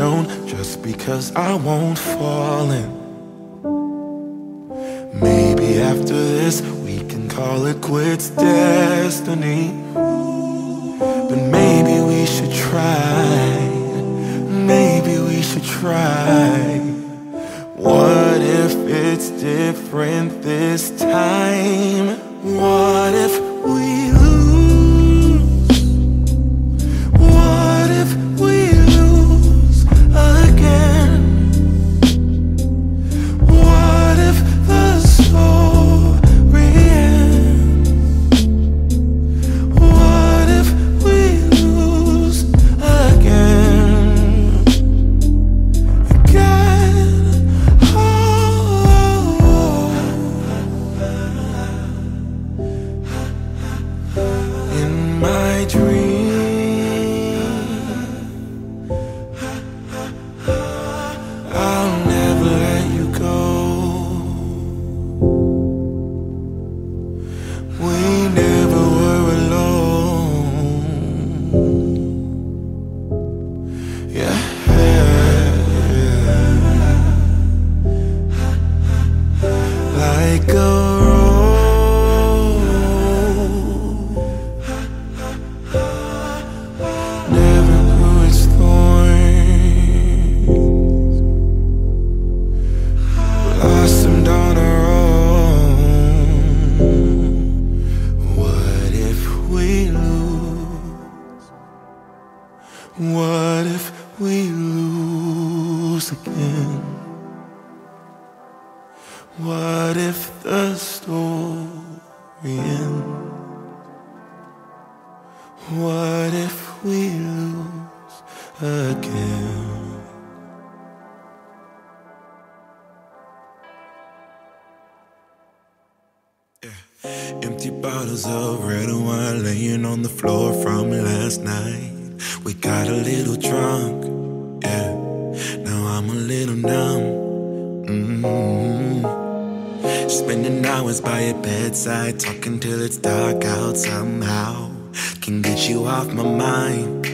stone just because I won't fall in. Maybe after this we can call it quits, destiny. But maybe we should try, maybe we should try. What if it's different this time? What if we lose? What if we lose again? What if the story ends? What if we lose again? Yeah. Empty bottles of red wine laying on the floor from last night. We got a little drunk, yeah. Now I'm a little numb, mm-hmm. Spending hours by your bedside, talking till it's dark out. Somehow can get you off my mind.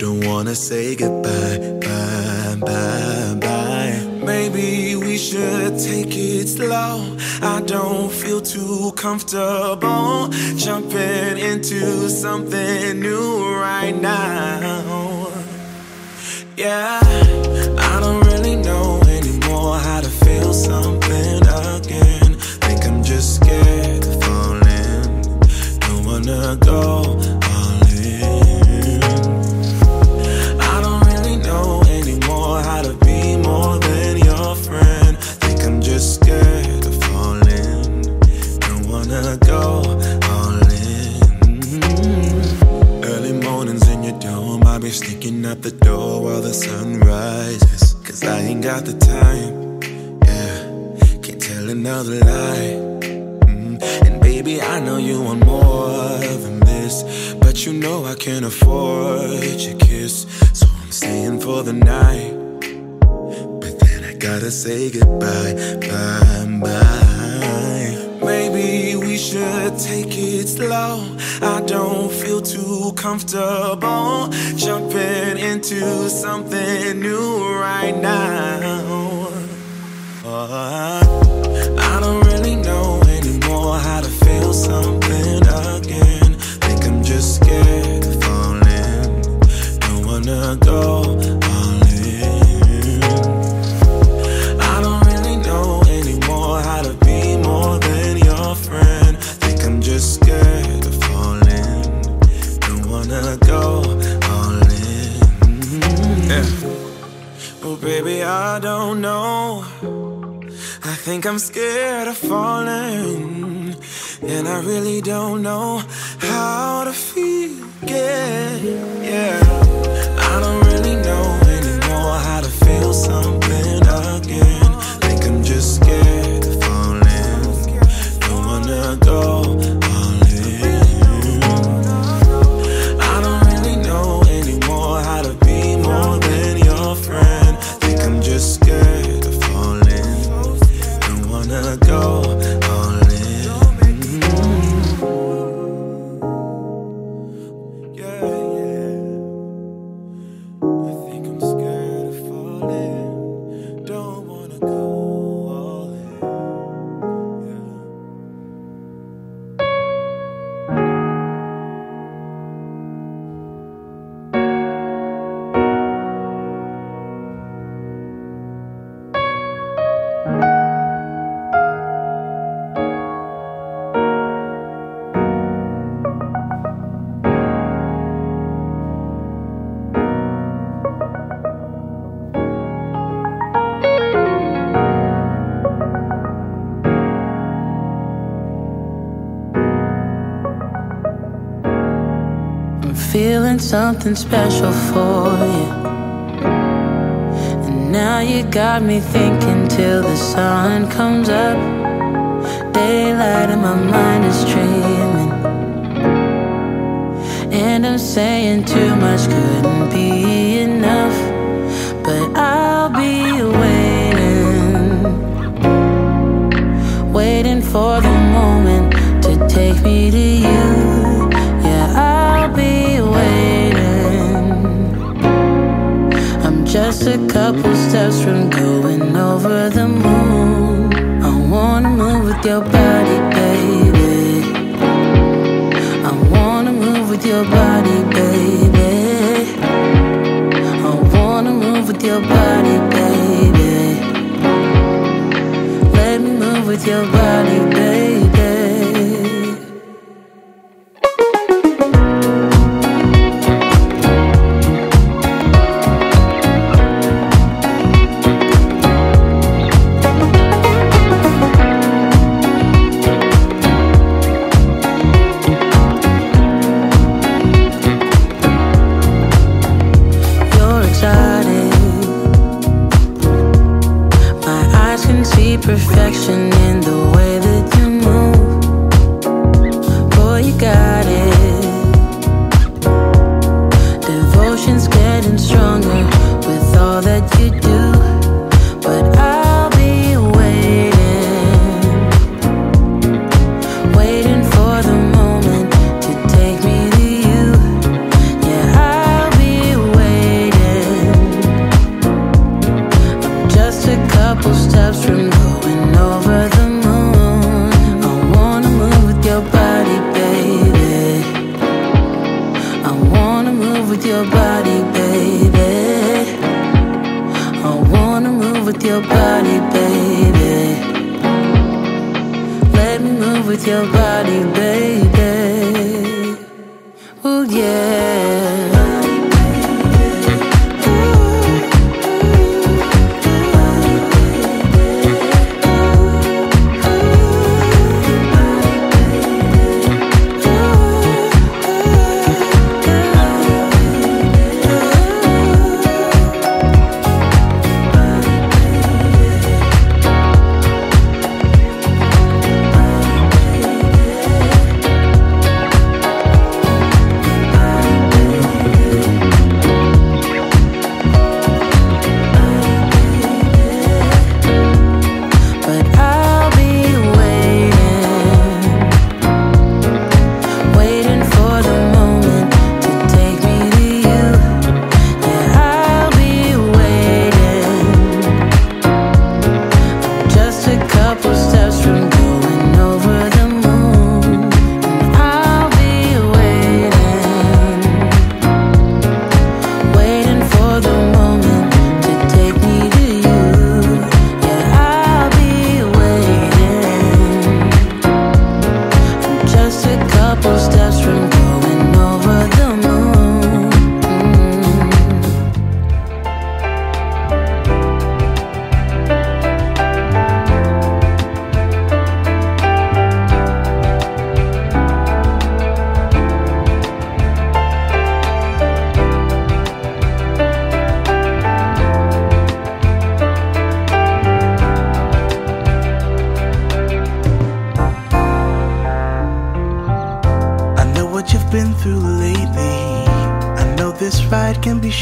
Don't wanna say goodbye, bye, bye, bye. Maybe we should take it slow. I don't feel too comfortable jumping into something new right now. Yeah, I don't really know anymore how to feel something again. Think I'm just scared of falling. Don't wanna go all in. I don't really know anymore how to be more than your friend. Think I'm just scared. Go all in. Early mornings in your dome, I be sneaking out the door while the sun rises. Cause I ain't got the time, yeah. Can't tell another lie, mm. And baby, I know you want more than this, but you know I can't afford your kiss. So I'm staying for the night, but then I gotta say goodbye, bye, bye. Maybe we should take it slow. I don't feel too comfortable jumping into something new right now. uh, I don't really know anymore how to feel something again. Think I'm just scared of falling. Don't wanna go all in. I don't really know anymore how to be more than friend. Think I'm just scared of falling. Don't wanna go all in, yeah. Oh baby, I don't know, I think I'm scared of falling. And I really don't know how to feel again, yeah. I don't really know anymore how to feel something again. Think I'm just scared of falling. Go all in. I don't really know anymore how to be more than your friend. Think I'm just scared of falling. Don't wanna go all in. Yeah, yeah. doing something special for you, and now you got me thinking till the sun comes up. Daylight and my mind is dreaming, and I'm saying too much couldn't be enough. But I'll be waiting, waiting for the moment to take me to you. Just a couple steps from going over the moon. I wanna move with your body, baby. I wanna move with your body, baby. I wanna move with your body, baby. Let me move with your body, baby. Perfection in the way that you move, boy, you got it. Devotion's getting stronger with all that you do. But I'll be waiting, waiting for the moment to take me to you. Yeah, I'll be waiting. I'm just a couple steps from over the moon. I wanna move with your body, baby. I wanna move with your body, baby. I wanna move with your body, baby. Let me move with your body, baby. Oh yeah.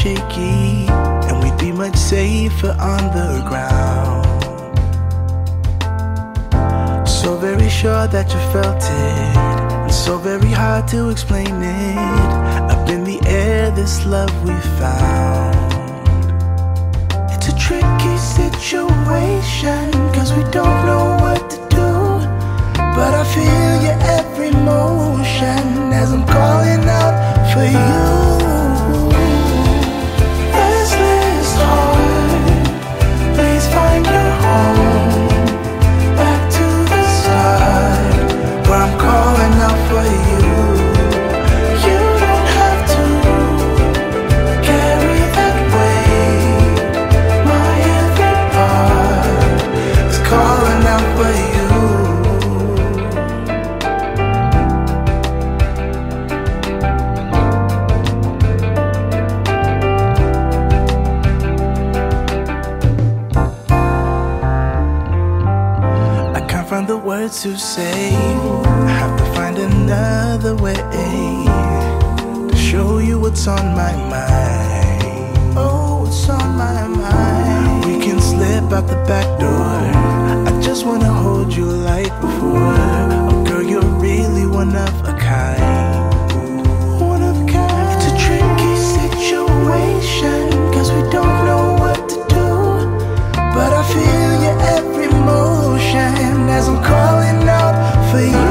Shaky, and we'd be much safer on the ground. So very sure that you felt it, and so very hard to explain it. Up in the air, this love we found. It's a tricky situation, cause we don't know what to do. But I feel your every motion as I'm calling out for you. Find your home back to the side where I'm calling out for you. You don't have to carry that weight. My every part is calling out for you. words to say. I have to find another way to show you what's on my mind. Oh, what's on my mind. We can slip out the back door. I just wanna hold you like before. Oh girl, you're really one of a kind. One of a kind. It's a tricky situation, cause we don't know what to do, but I feel your every motion as I'm calling out for you.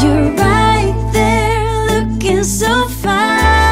You're right there looking so fine.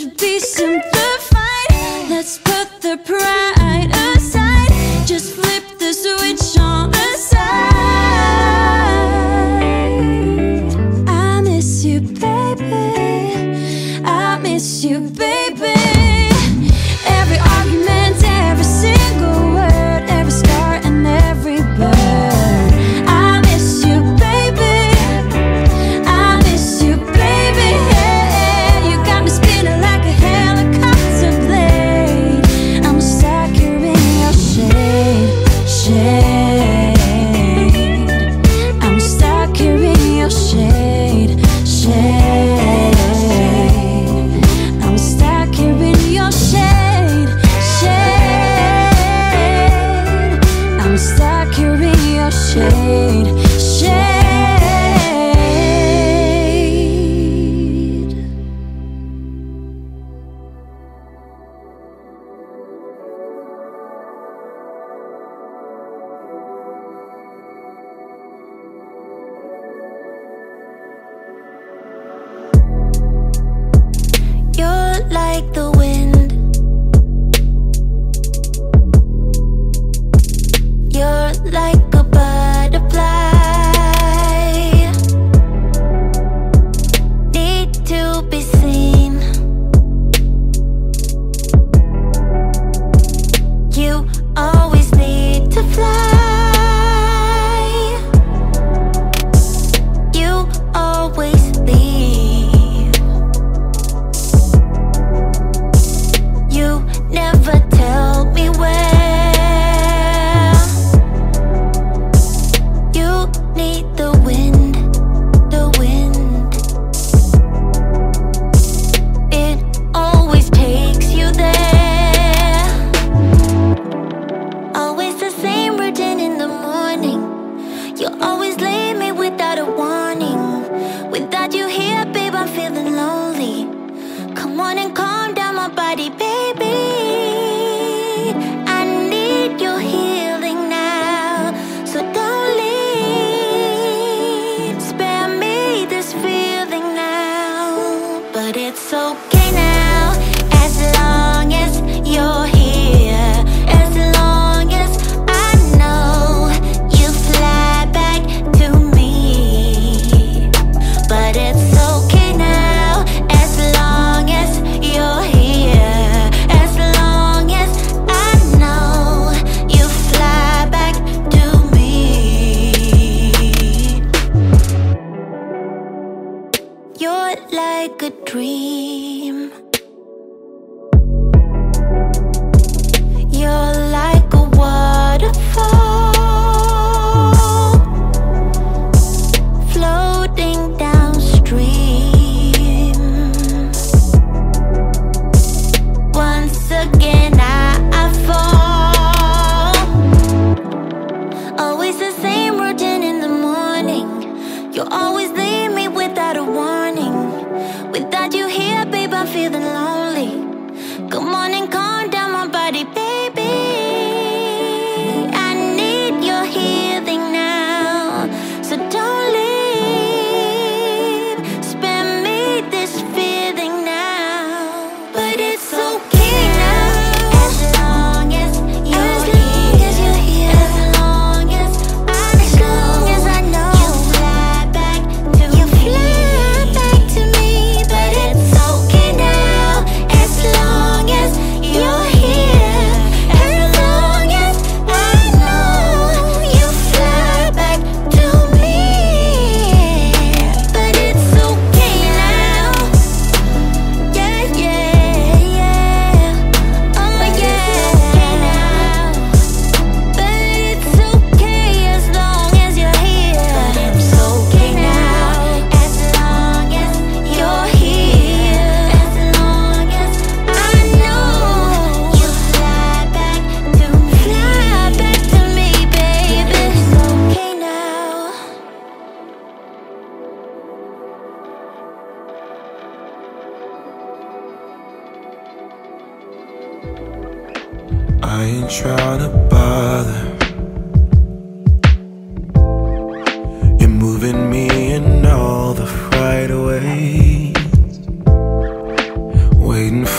should be simplified. Let's put the pride aside. Just flip the switch on the side. I miss you, baby. I miss you, baby. Every argument, every single word, every scar and every burn.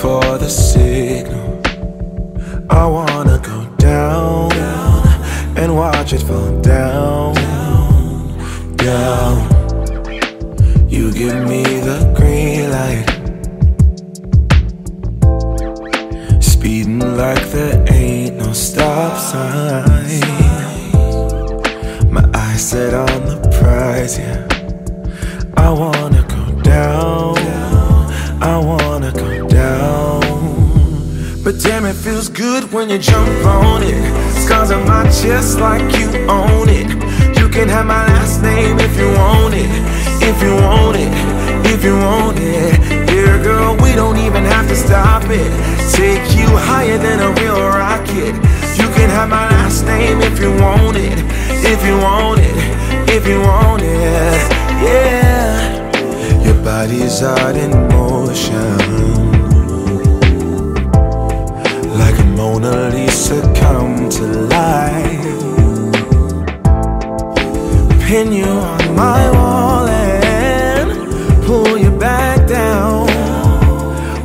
for the signal. I wanna go down, down and watch it fall down, down, down. You give me the green light, speeding like there ain't no stop sign. My eyes set on the prize, yeah. I wanna go down, I wanna go down. But damn, it feels good when you jump on it. Scars on my chest like you own it. You can have my last name if you want it, if you want it, if you want it. Dear girl, we don't even have to stop it. Take you higher than a real rocket. You can have my last name if you want it, if you want it, if you want it. Yeah, your body's out in motion, like a Mona Lisa come to life. Pin you on my wall and pull you back down.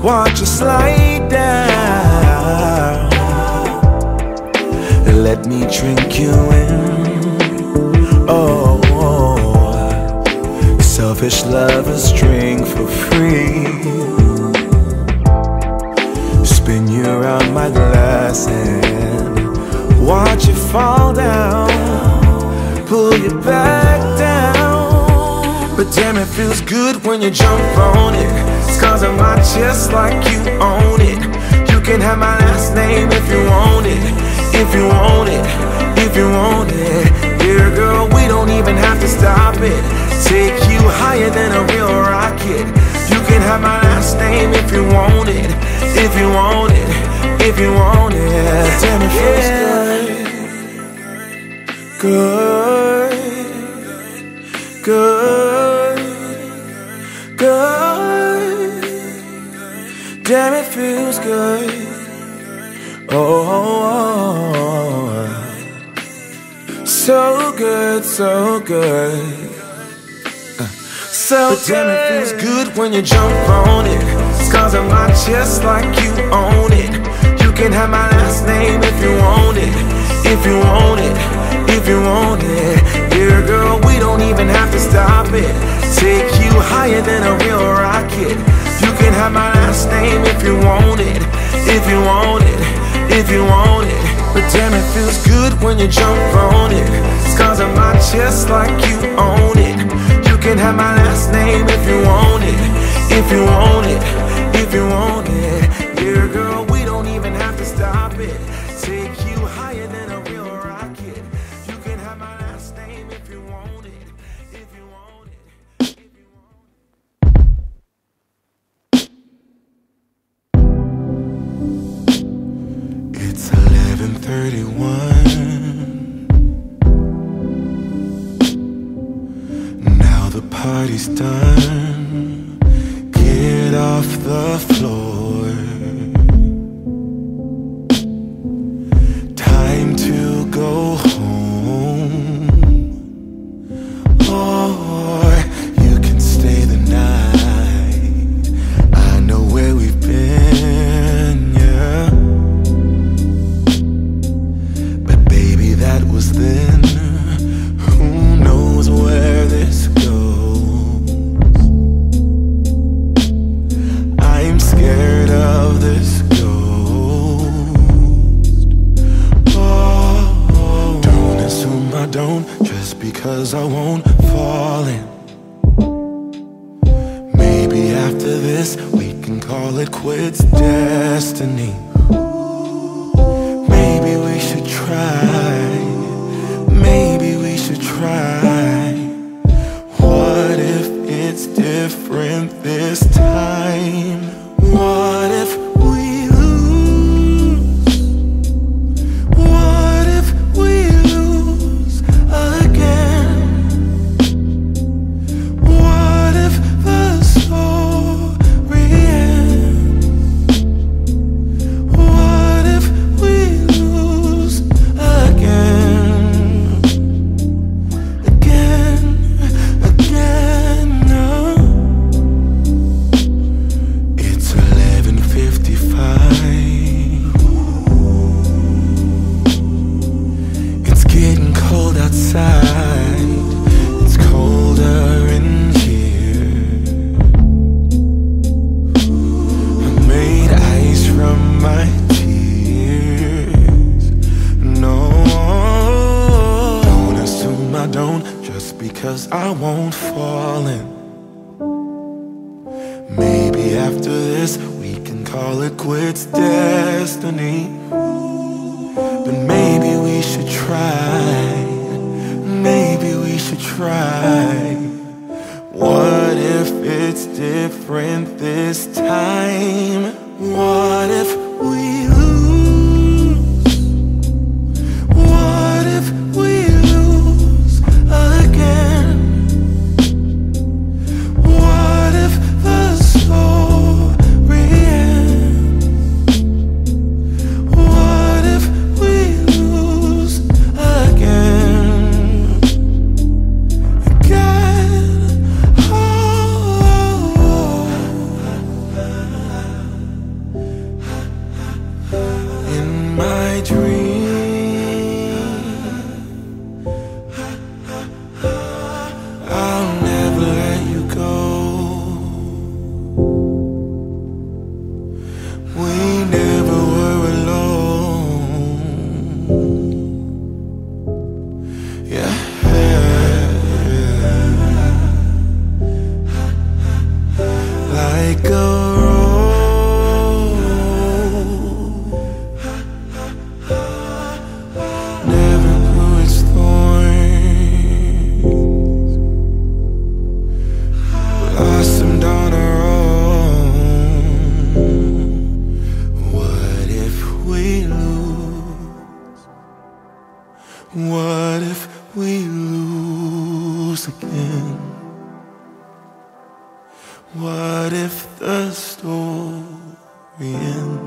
Watch you slide down. Let me drink you in. Oh. Selfish lovers drink for free. Spin you around my glass and watch you fall down, pull you back down. But damn, it feels good when you jump on it. Scars on my chest like you own it. You can have my last name if you want it, if you want it, if you want it. Dear girl, we don't even have to stop it. Take you higher than a real rocket. You can have my last name if you want it, if you want it, if you want it. Damn, it feels good, good, good, good. Damn, it feels good. Oh, so good, so good. So damn, it feels good when you jump on it. Scars on my chest like you own it. You can have my last name if you want it, if you want it, if you want it. Dear girl, we don't even have to stop it. Take you higher than a real rocket. You can have my last name if you want it, if you want it, if you want it. But damn, it feels good when you jump on it. Scars on my chest like you own it. You can have my last name if you want it, if you want it, if you want it. Dear girl, we don't even have to stop it. Take you higher than a real rocket. You can have my last name if you want it, if you want it, if you want it. It's eleven thirty-one. Party's done. Get off the floor. Time to go home, or you can stay the night. I know where we've been, yeah. But baby, that was then. Who knows where this goes? Don't, just because I won't fall in. Maybe after this we can call it quits, destiny. Maybe we should try. Maybe we should try. What if it's different this time? What if we falling. Maybe after this we can call it quits, destiny. But maybe we should try, maybe we should try. What if it's different this time? What if we lose? What if we lose again? What if the story ends? What if we lose again? Again, oh, oh, oh. In my dreams, what if we lose again? What if the story ends?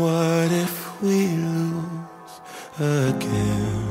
What if we lose again?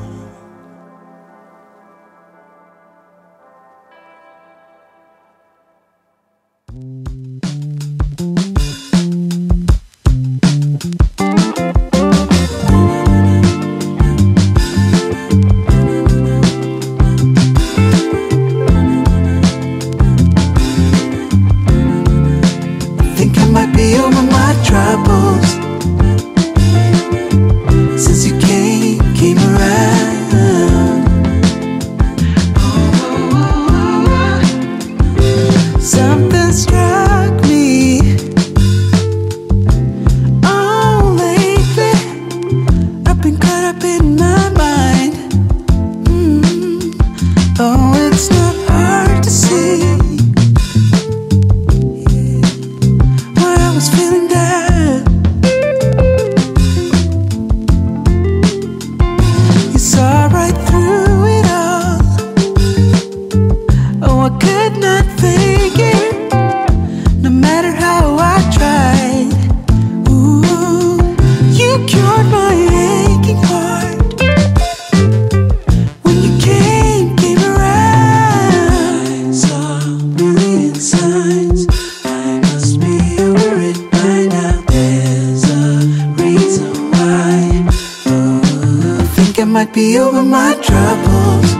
Might be over my troubles,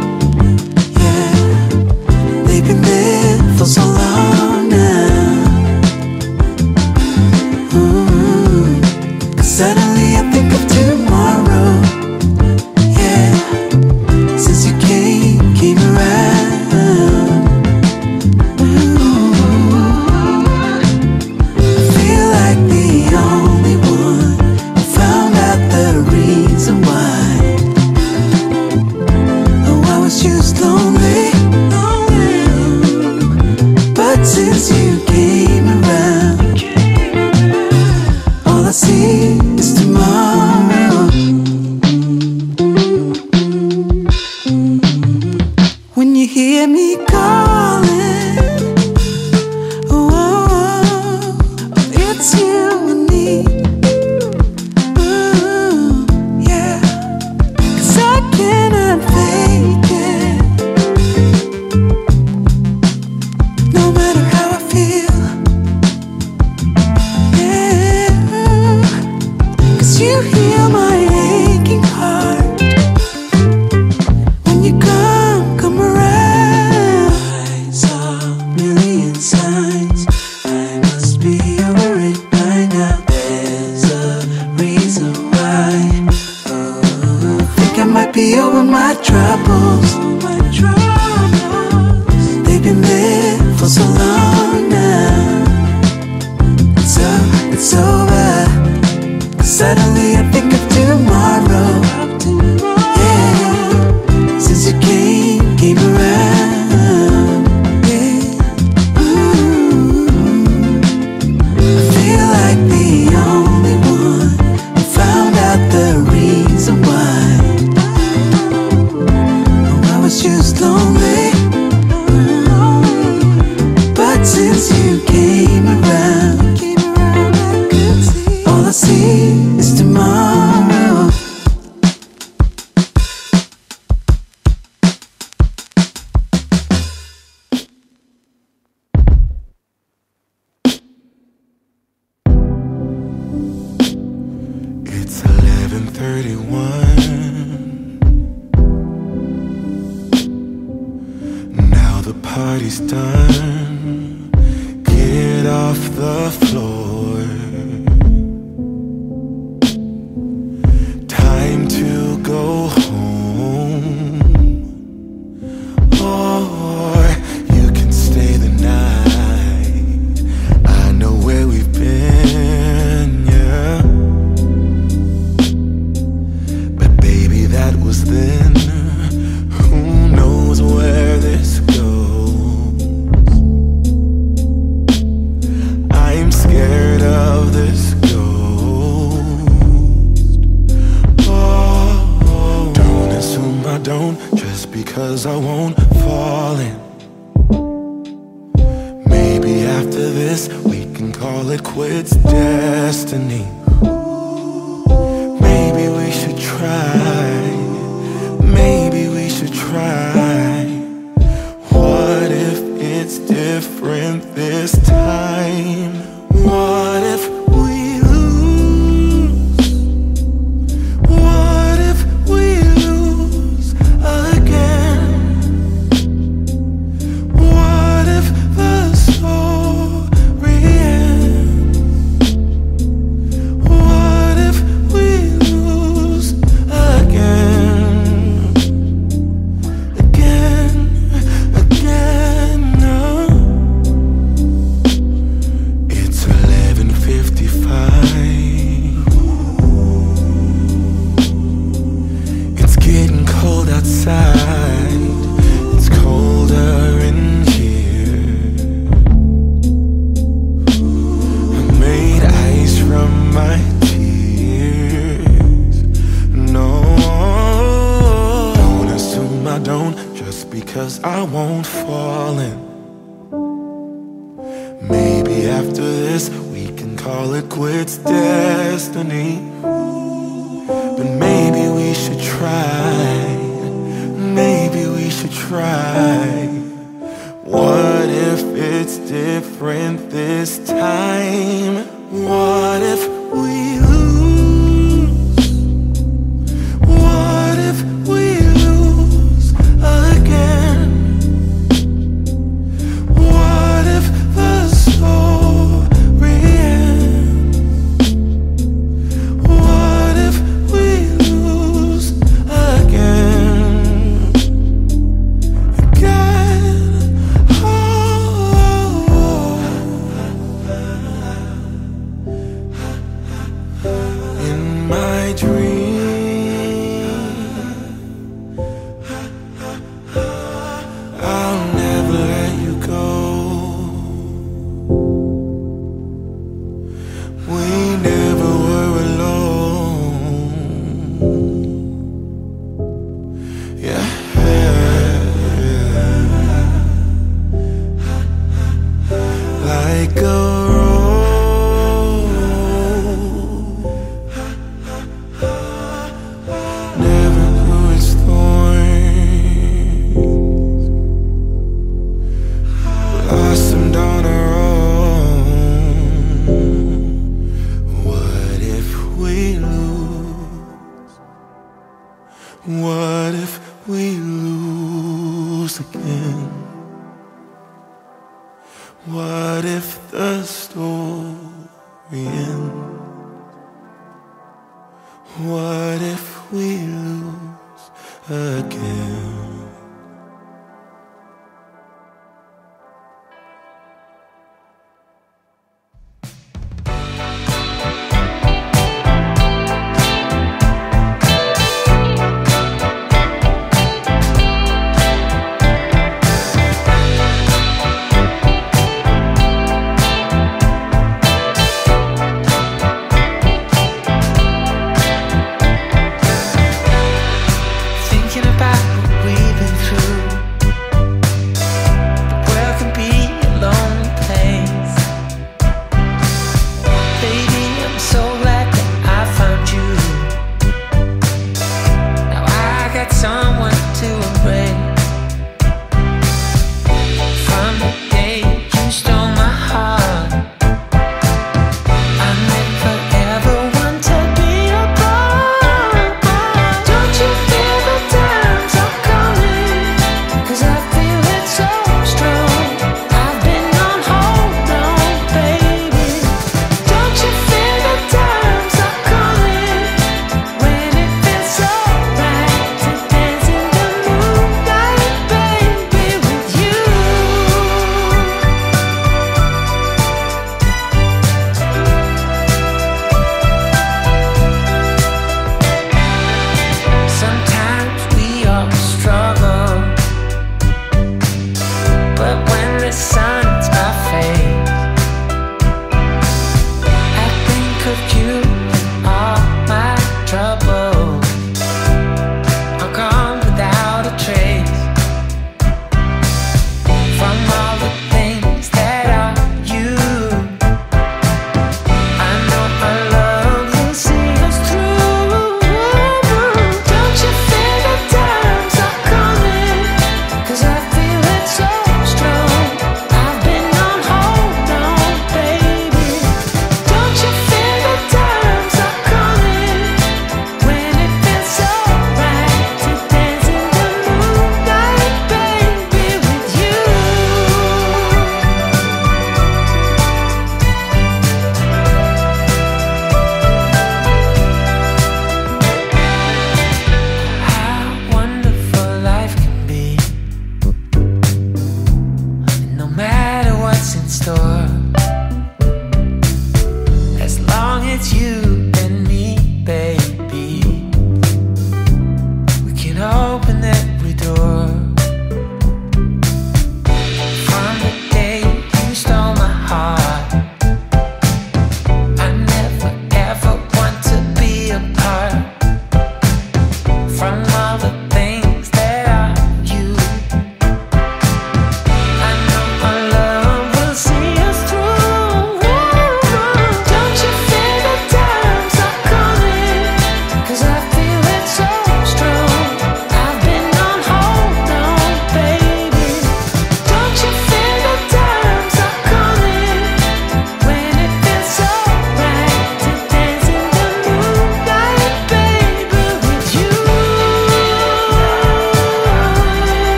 yeah. They've been there for so long now. Ooh. Cause suddenly I think of tomorrow, yeah. Since you came, came around. Ooh. I feel like the only one who found out the reason why. Since you came around, all I see is tomorrow. When you hear me calling, oh, oh, oh, it's you I need. Ooh, yeah, cause I cannot fake it. No matter how I feel. it's done. Get off the floor. Time to go home, or you can stay the night. I know where we've been, yeah, but baby, that was then. Who knows where this goes? Don't, just because I won't fall in. Maybe after this we can call it quits, destiny. Maybe we should try. Maybe we should try. What if it's different this time? What if we I won't fall in. Maybe after this we can call it quits, destiny. But maybe we should try. Maybe we should try. What if it's different this time? What if we lose? What if we lose again? What if we lose again? What if the story ends? What if we lose again? About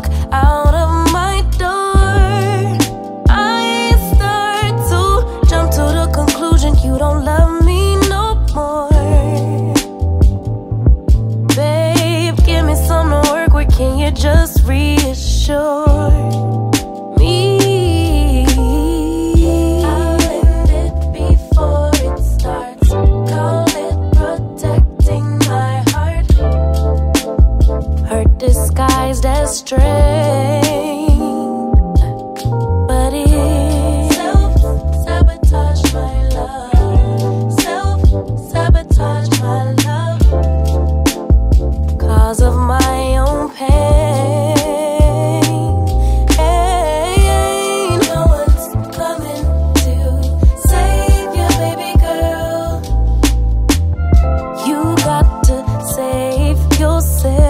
walk out of my door, I start to jump to the conclusion you don't love me no more. Babe, give me some to work with, can you just reassure me? Disguised as strength, but it's self-sabotage, my love. Self-sabotage, my love, cause of my own pain. Hey, no one's coming to save you, baby girl. You got to save yourself.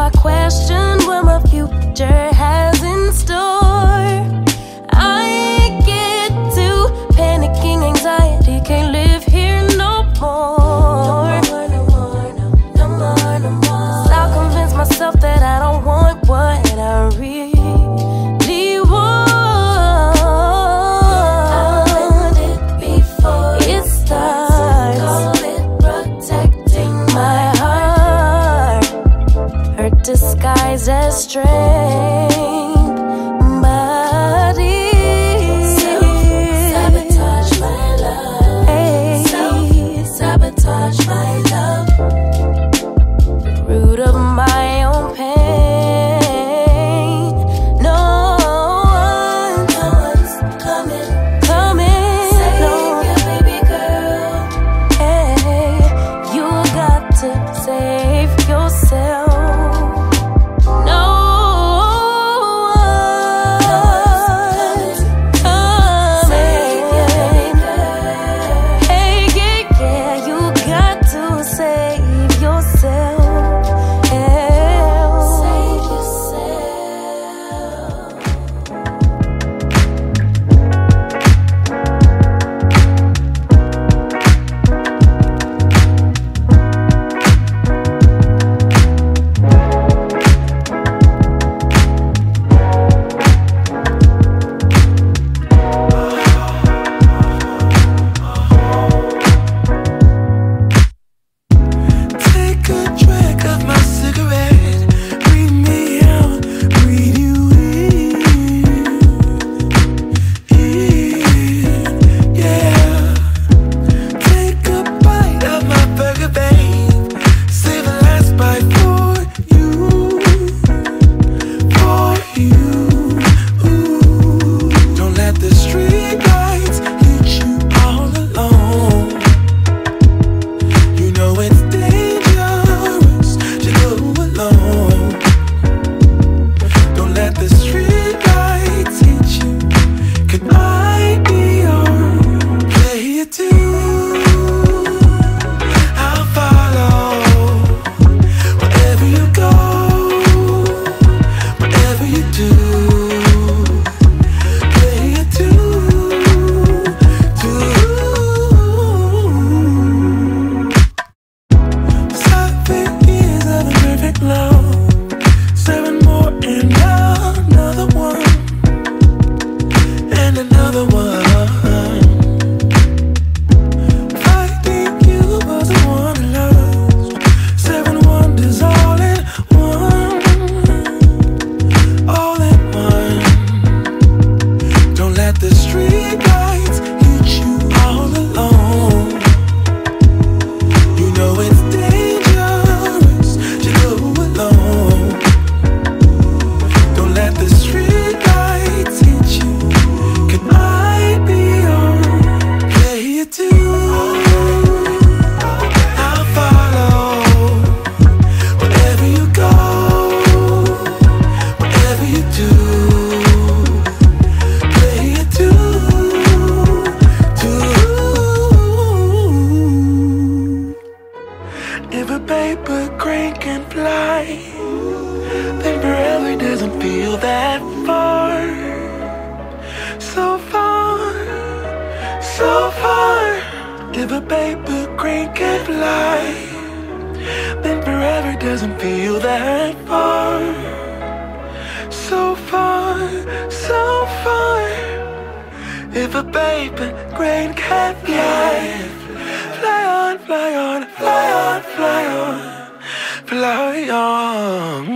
I question what my future has in store. I get to panicking anxiety, can't live here no more. No more, no more, no more, no more. I'll convince myself that I don't want what I really want. I learned it before it starts. Call it protecting my heart. Disguised as strength, but it's self-sabotage, my love. Hey. Self-sabotage, my love, root of my own pain. No one's, no one's coming, coming. Save no. you, baby girl. Hey, you got to save yourself. Oh feel that far, so far, so far. If a paper crane can fly, then forever doesn't feel that far, so far, so far. If a paper crane can fly, fly on, fly on, fly on, fly on, fly on.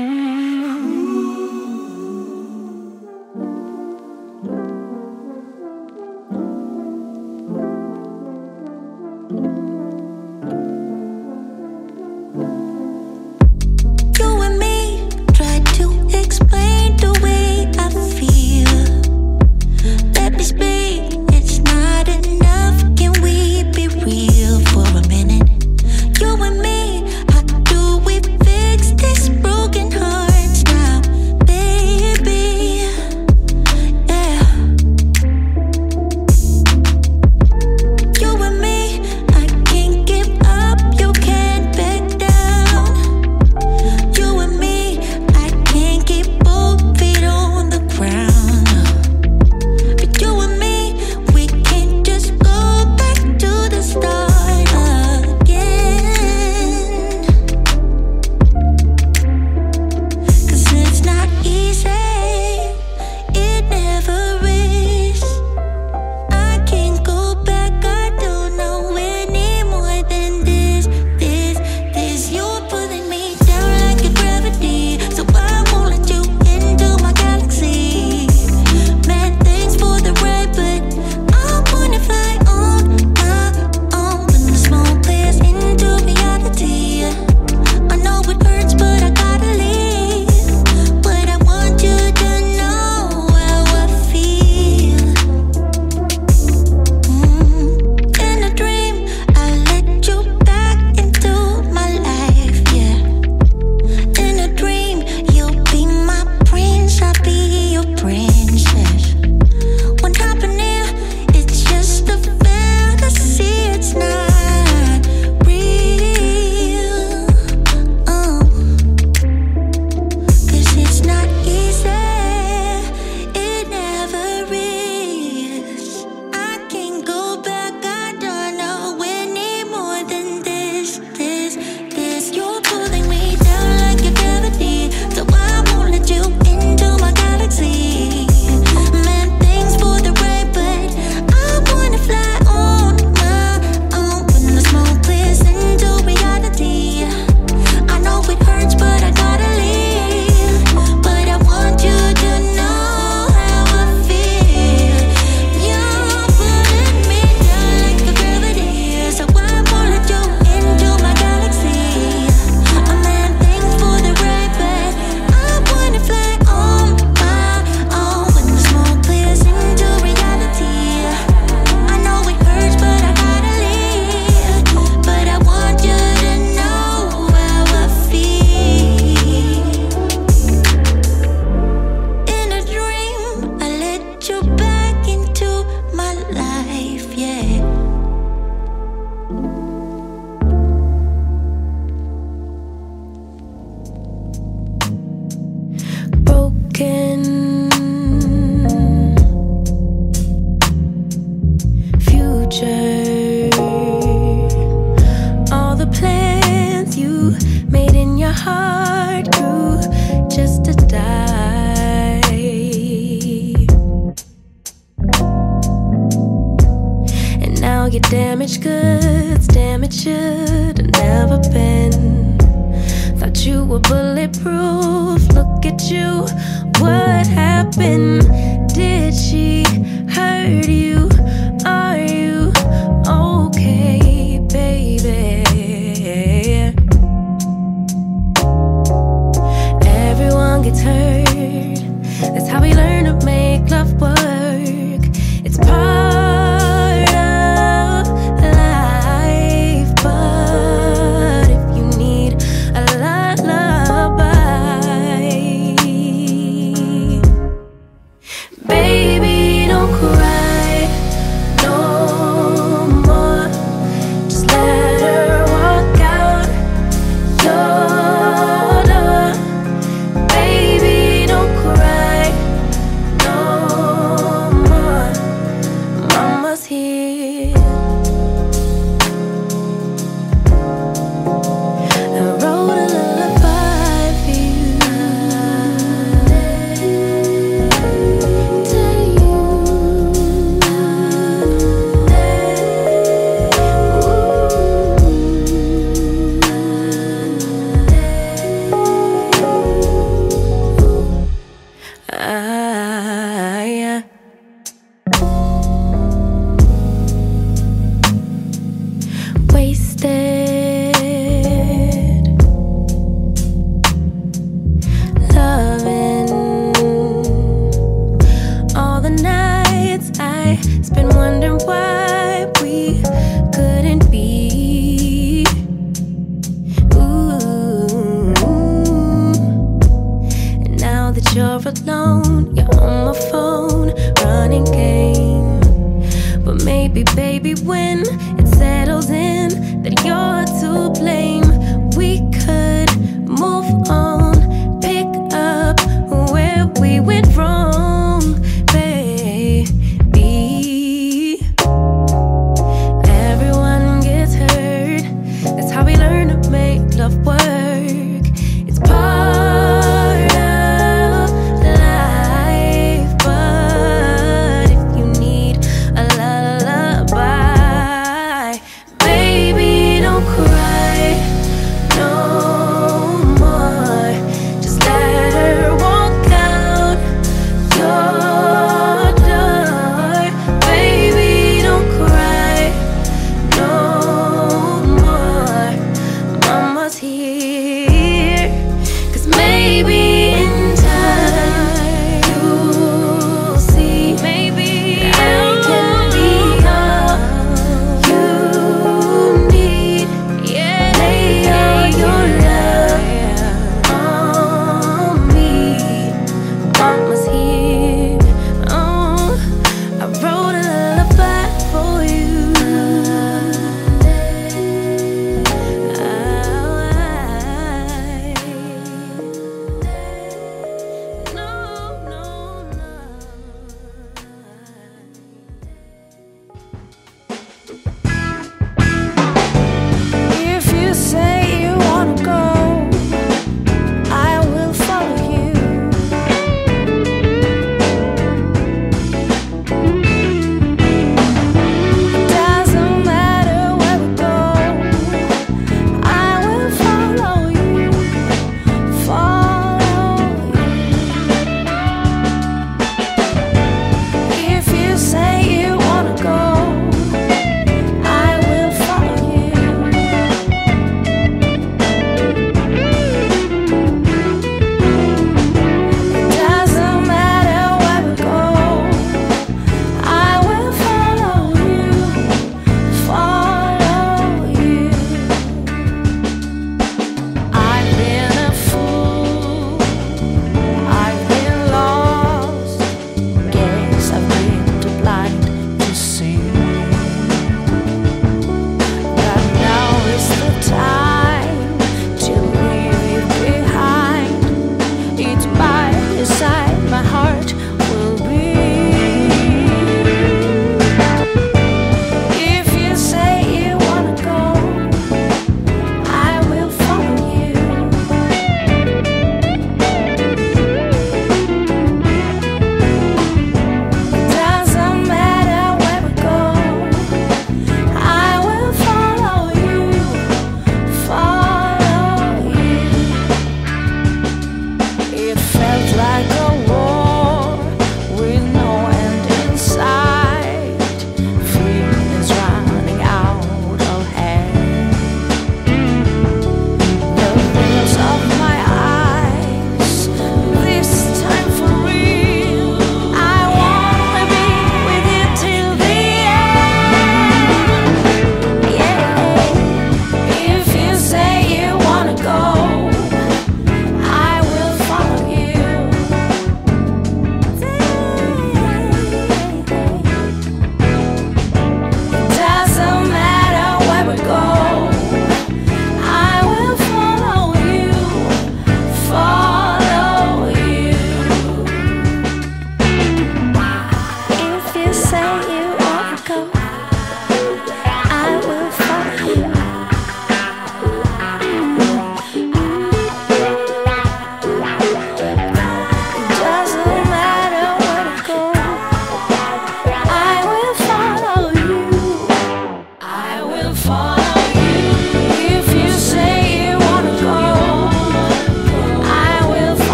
Baby, don't cry, wondering why we couldn't be. Ooh. And now that you're alone, you're on my phone, running game. But maybe, baby, when it settles in that you're to blame, we could move on, pick up where we went wrong, baby. Everyone gets hurt. That's how we learn to make love work. It's part of life. But if you need a lullaby, baby, don't cry no more.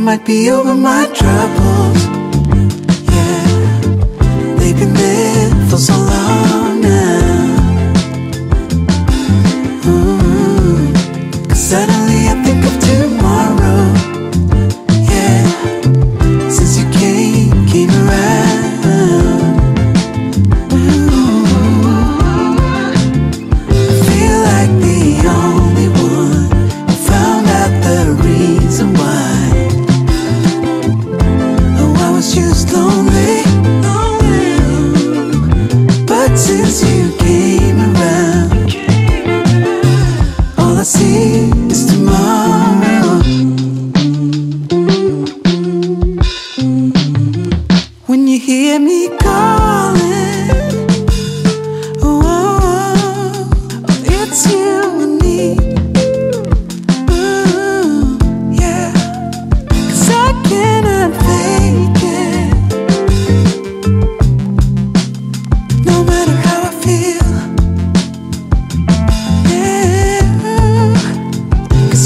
might be over my troubles. Yeah, they've been there for so long now. Mm-hmm. Cause suddenly I think of tomorrow. Yeah, since you came, came around. Ooh. I feel like the only one who found out the reason why. Just lonely, lonely, but since you came around, all I see is tomorrow. When you hear me calling, oh, it's you I need. Ooh, yeah, cause I cannot fake.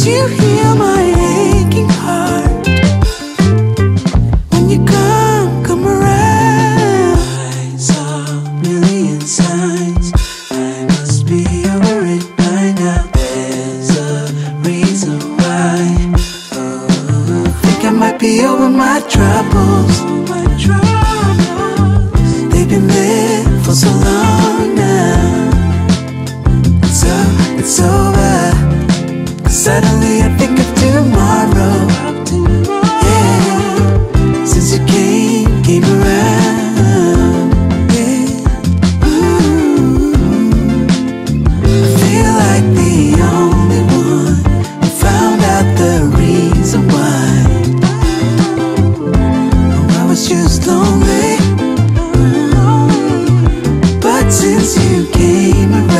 You heal my aching heart when you come, come around. I saw a million signs. I must be over it by now. There's a reason why. Oh, I think I might be over my troubles. My troubles. They've been there for so long now. So it's over. Suddenly I think of tomorrow. Yeah, since you came, came around. Yeah, ooh, I feel like the only one who found out the reason why. Oh, I was just lonely, but since you came around,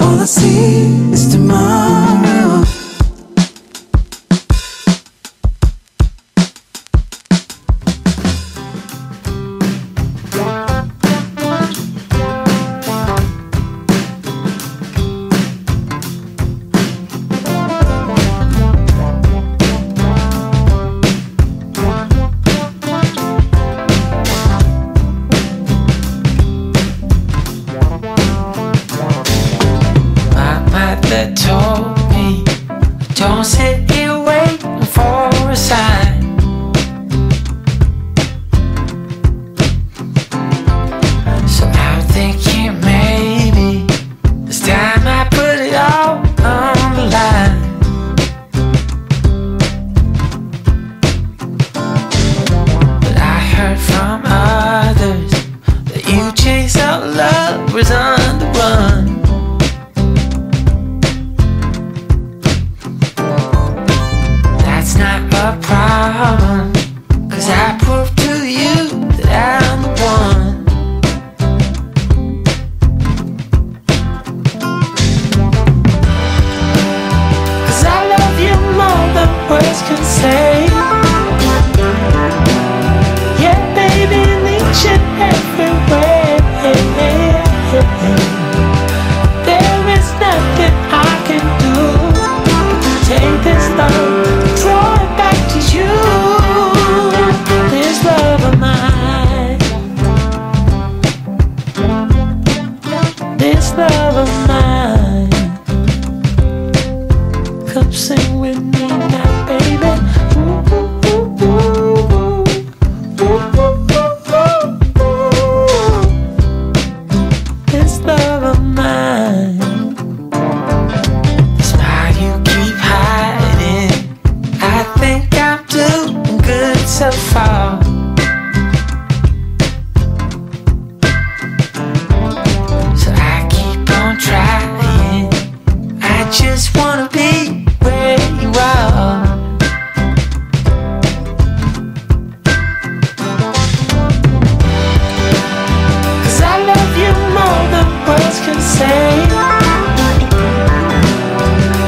all I see is tomorrow. Told me, don't sit here waiting for a sign. So I'm thinking maybe this time I put it all on the line. But I heard from others that you chase out lovers on the run. Not a problem, cause I proved to you that I'm the one. Cause I love you more than words can say. Yeah, baby, need you everywhere. There is nothing I can do to take this love. Sing with me now, baby. Ooh, ooh, ooh, ooh, ooh, ooh, ooh. This love of mine. The smile you keep hiding, I think I'm doing good so far. So I keep on trying, I just wanna be can say.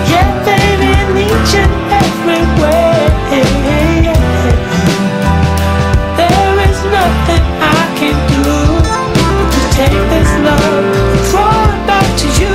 Yeah, baby, need you everywhere. There is nothing I can do to take this love and throw it back to you.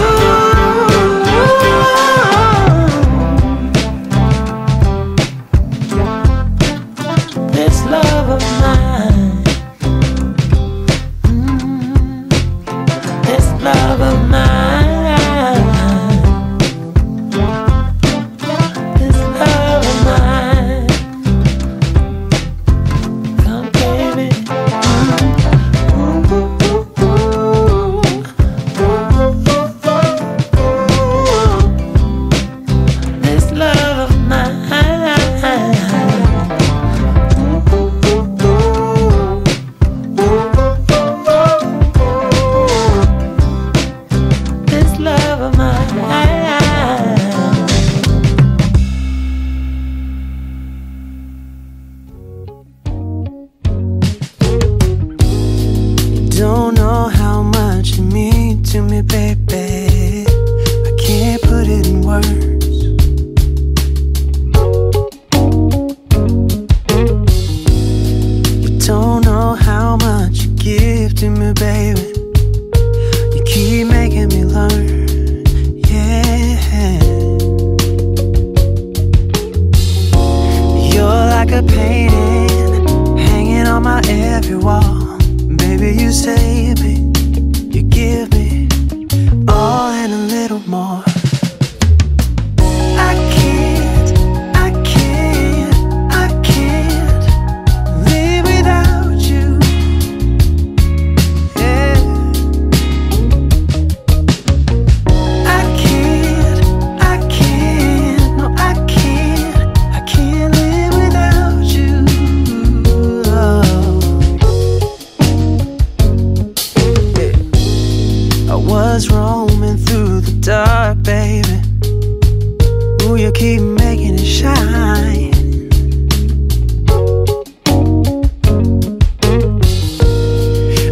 keep making it shine.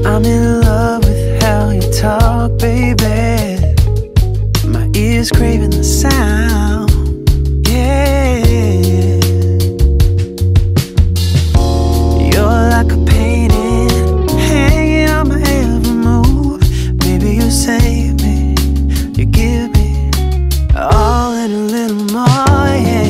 I'm in love with how you talk, baby. My ears craving the sound, yeah. You're like a painting hanging on my every move. Baby, you save me, you give me all and a little more, yeah. Yeah.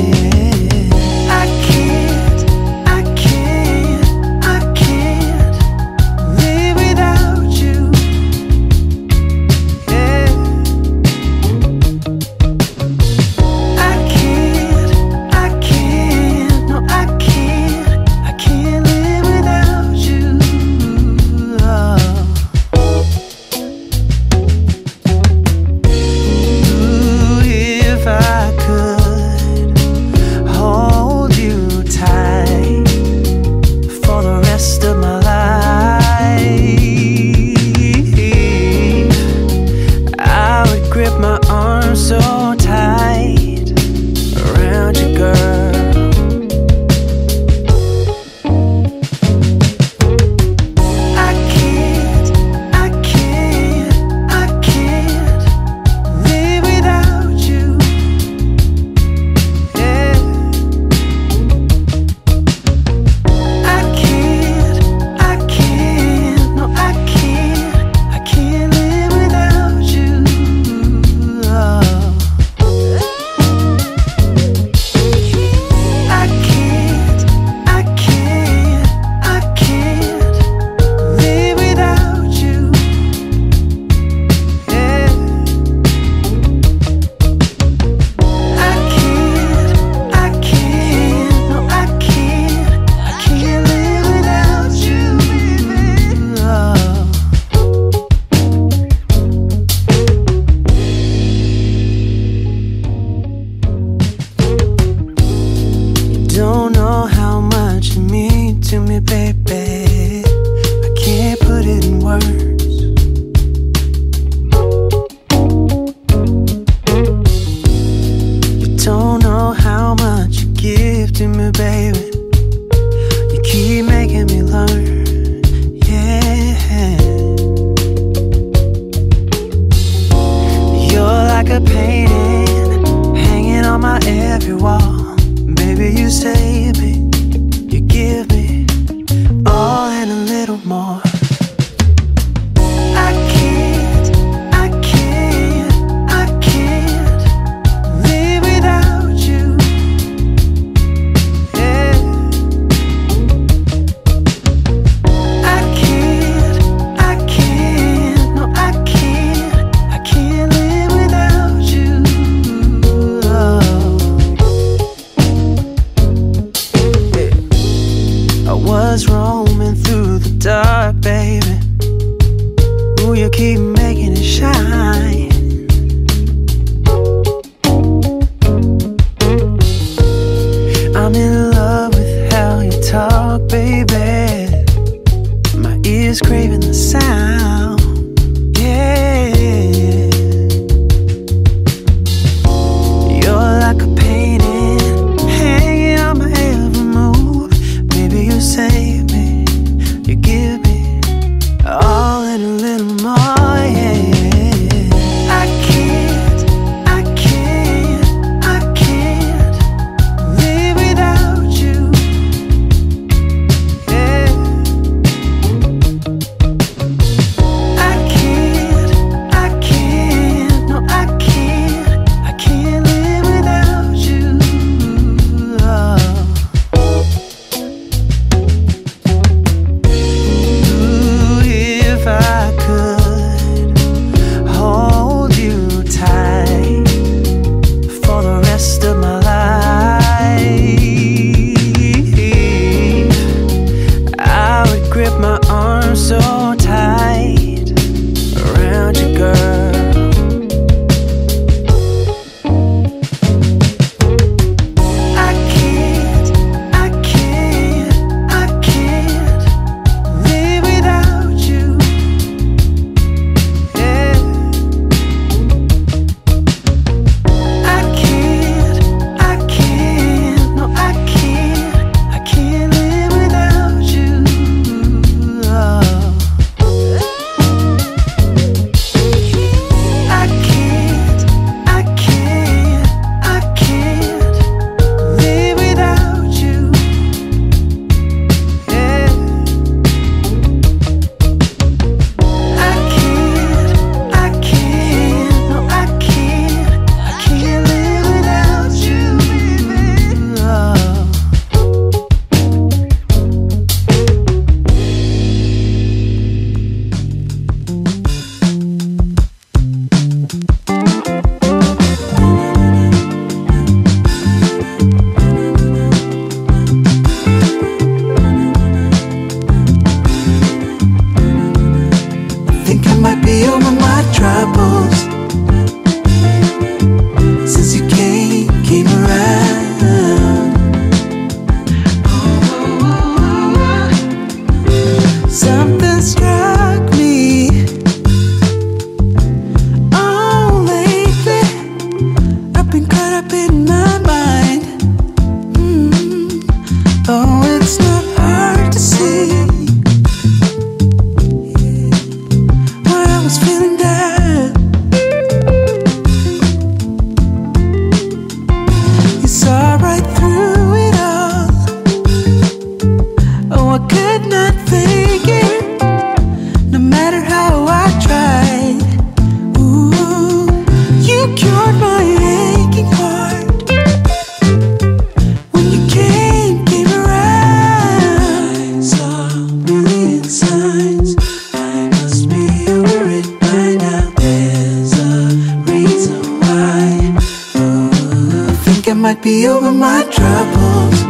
might be over my troubles.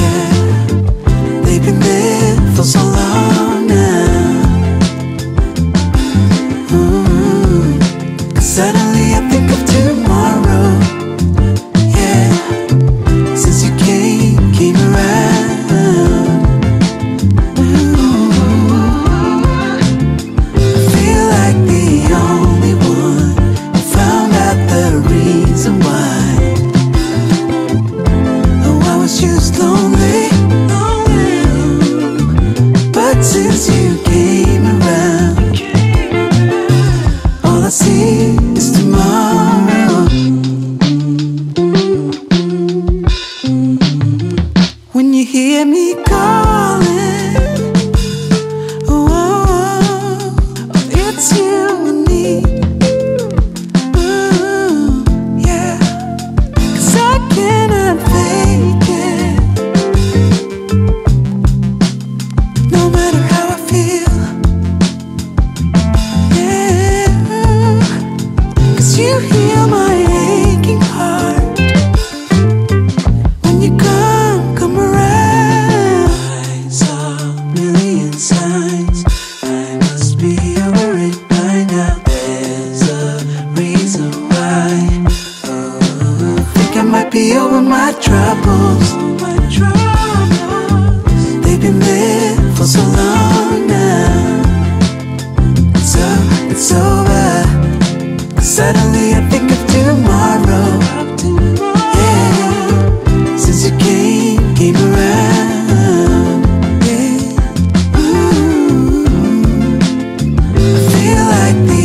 Yeah, they've been there for so long now. Mm-hmm. 'Cause suddenly I think of tomorrow. Yeah, since you came, came around. Ooh. I feel like the only one who found out the reason why. Since you came around, all I see is tomorrow. When you hear me calling, oh, oh, oh, it's you I need. Ooh, yeah, 'cause I cannot fake it. No matter. You heal my aching heart when you come, come around. I saw a million signs, I must be over it by now. There's a reason why. Oh, I think I might be over my troubles. My troubles, they've been there for so long now. So it's over. Suddenly I think of tomorrow. Yeah, since you came, came around. Yeah. Ooh. I feel like the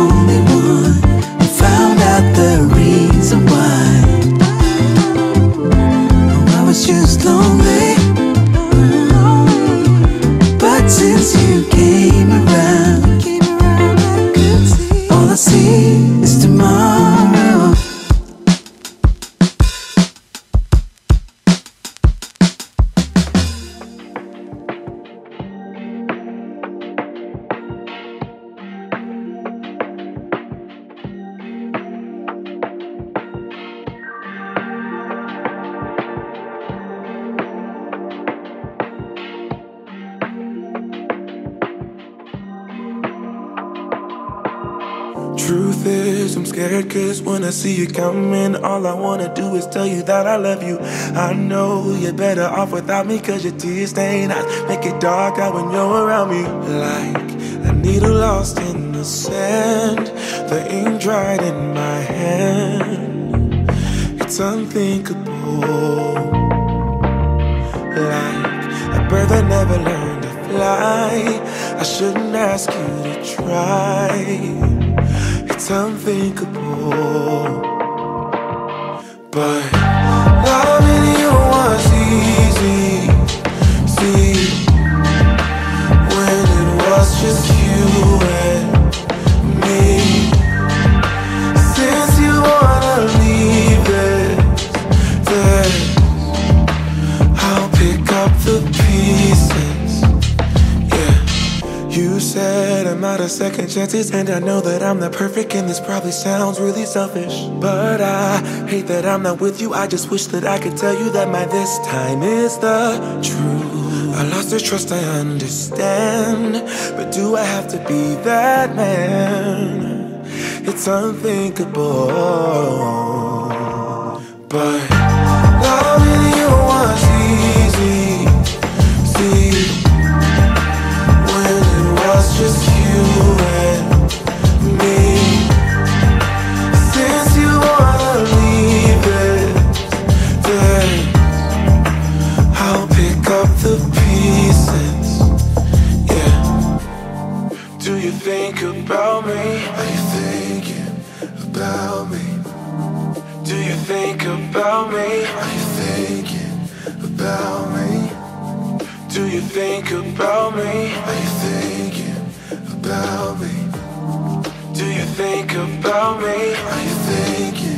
only one who found out the reason why. Oh, I was just lonely, but since you came around, all I see is tomorrow. Truth is, I'm scared 'cause when I see you coming, all I wanna do is tell you that I love you. I know you're better off without me 'cause your tears stain eyes make it dark out when you're around me. Like a needle lost in the sand, the ink dried in my hand. It's unthinkable. Like a bird that never learned to fly, I shouldn't ask you to try. It's unthinkable. But loving you was easy, see, when it was just you and me. Since you wanna leave it, then I'll pick up the pieces. Yeah, you said I'm out of second chances, and I know that I'm not perfect, and this probably sounds really selfish, but I hate that I'm not with you. I just wish that I could tell you that my this time is the truth. I lost your trust, I understand, but do I have to be that man? It's unthinkable. But loving you was easy, see, when it was just you and me. Since you wanna leave it, then I'll pick up the pieces. Yeah. Do you think about me? Are you thinking about me? Do you think about me? Are you thinking about me? Do you think about me? Are you thinking about me? Do you think about me? Are you thinking?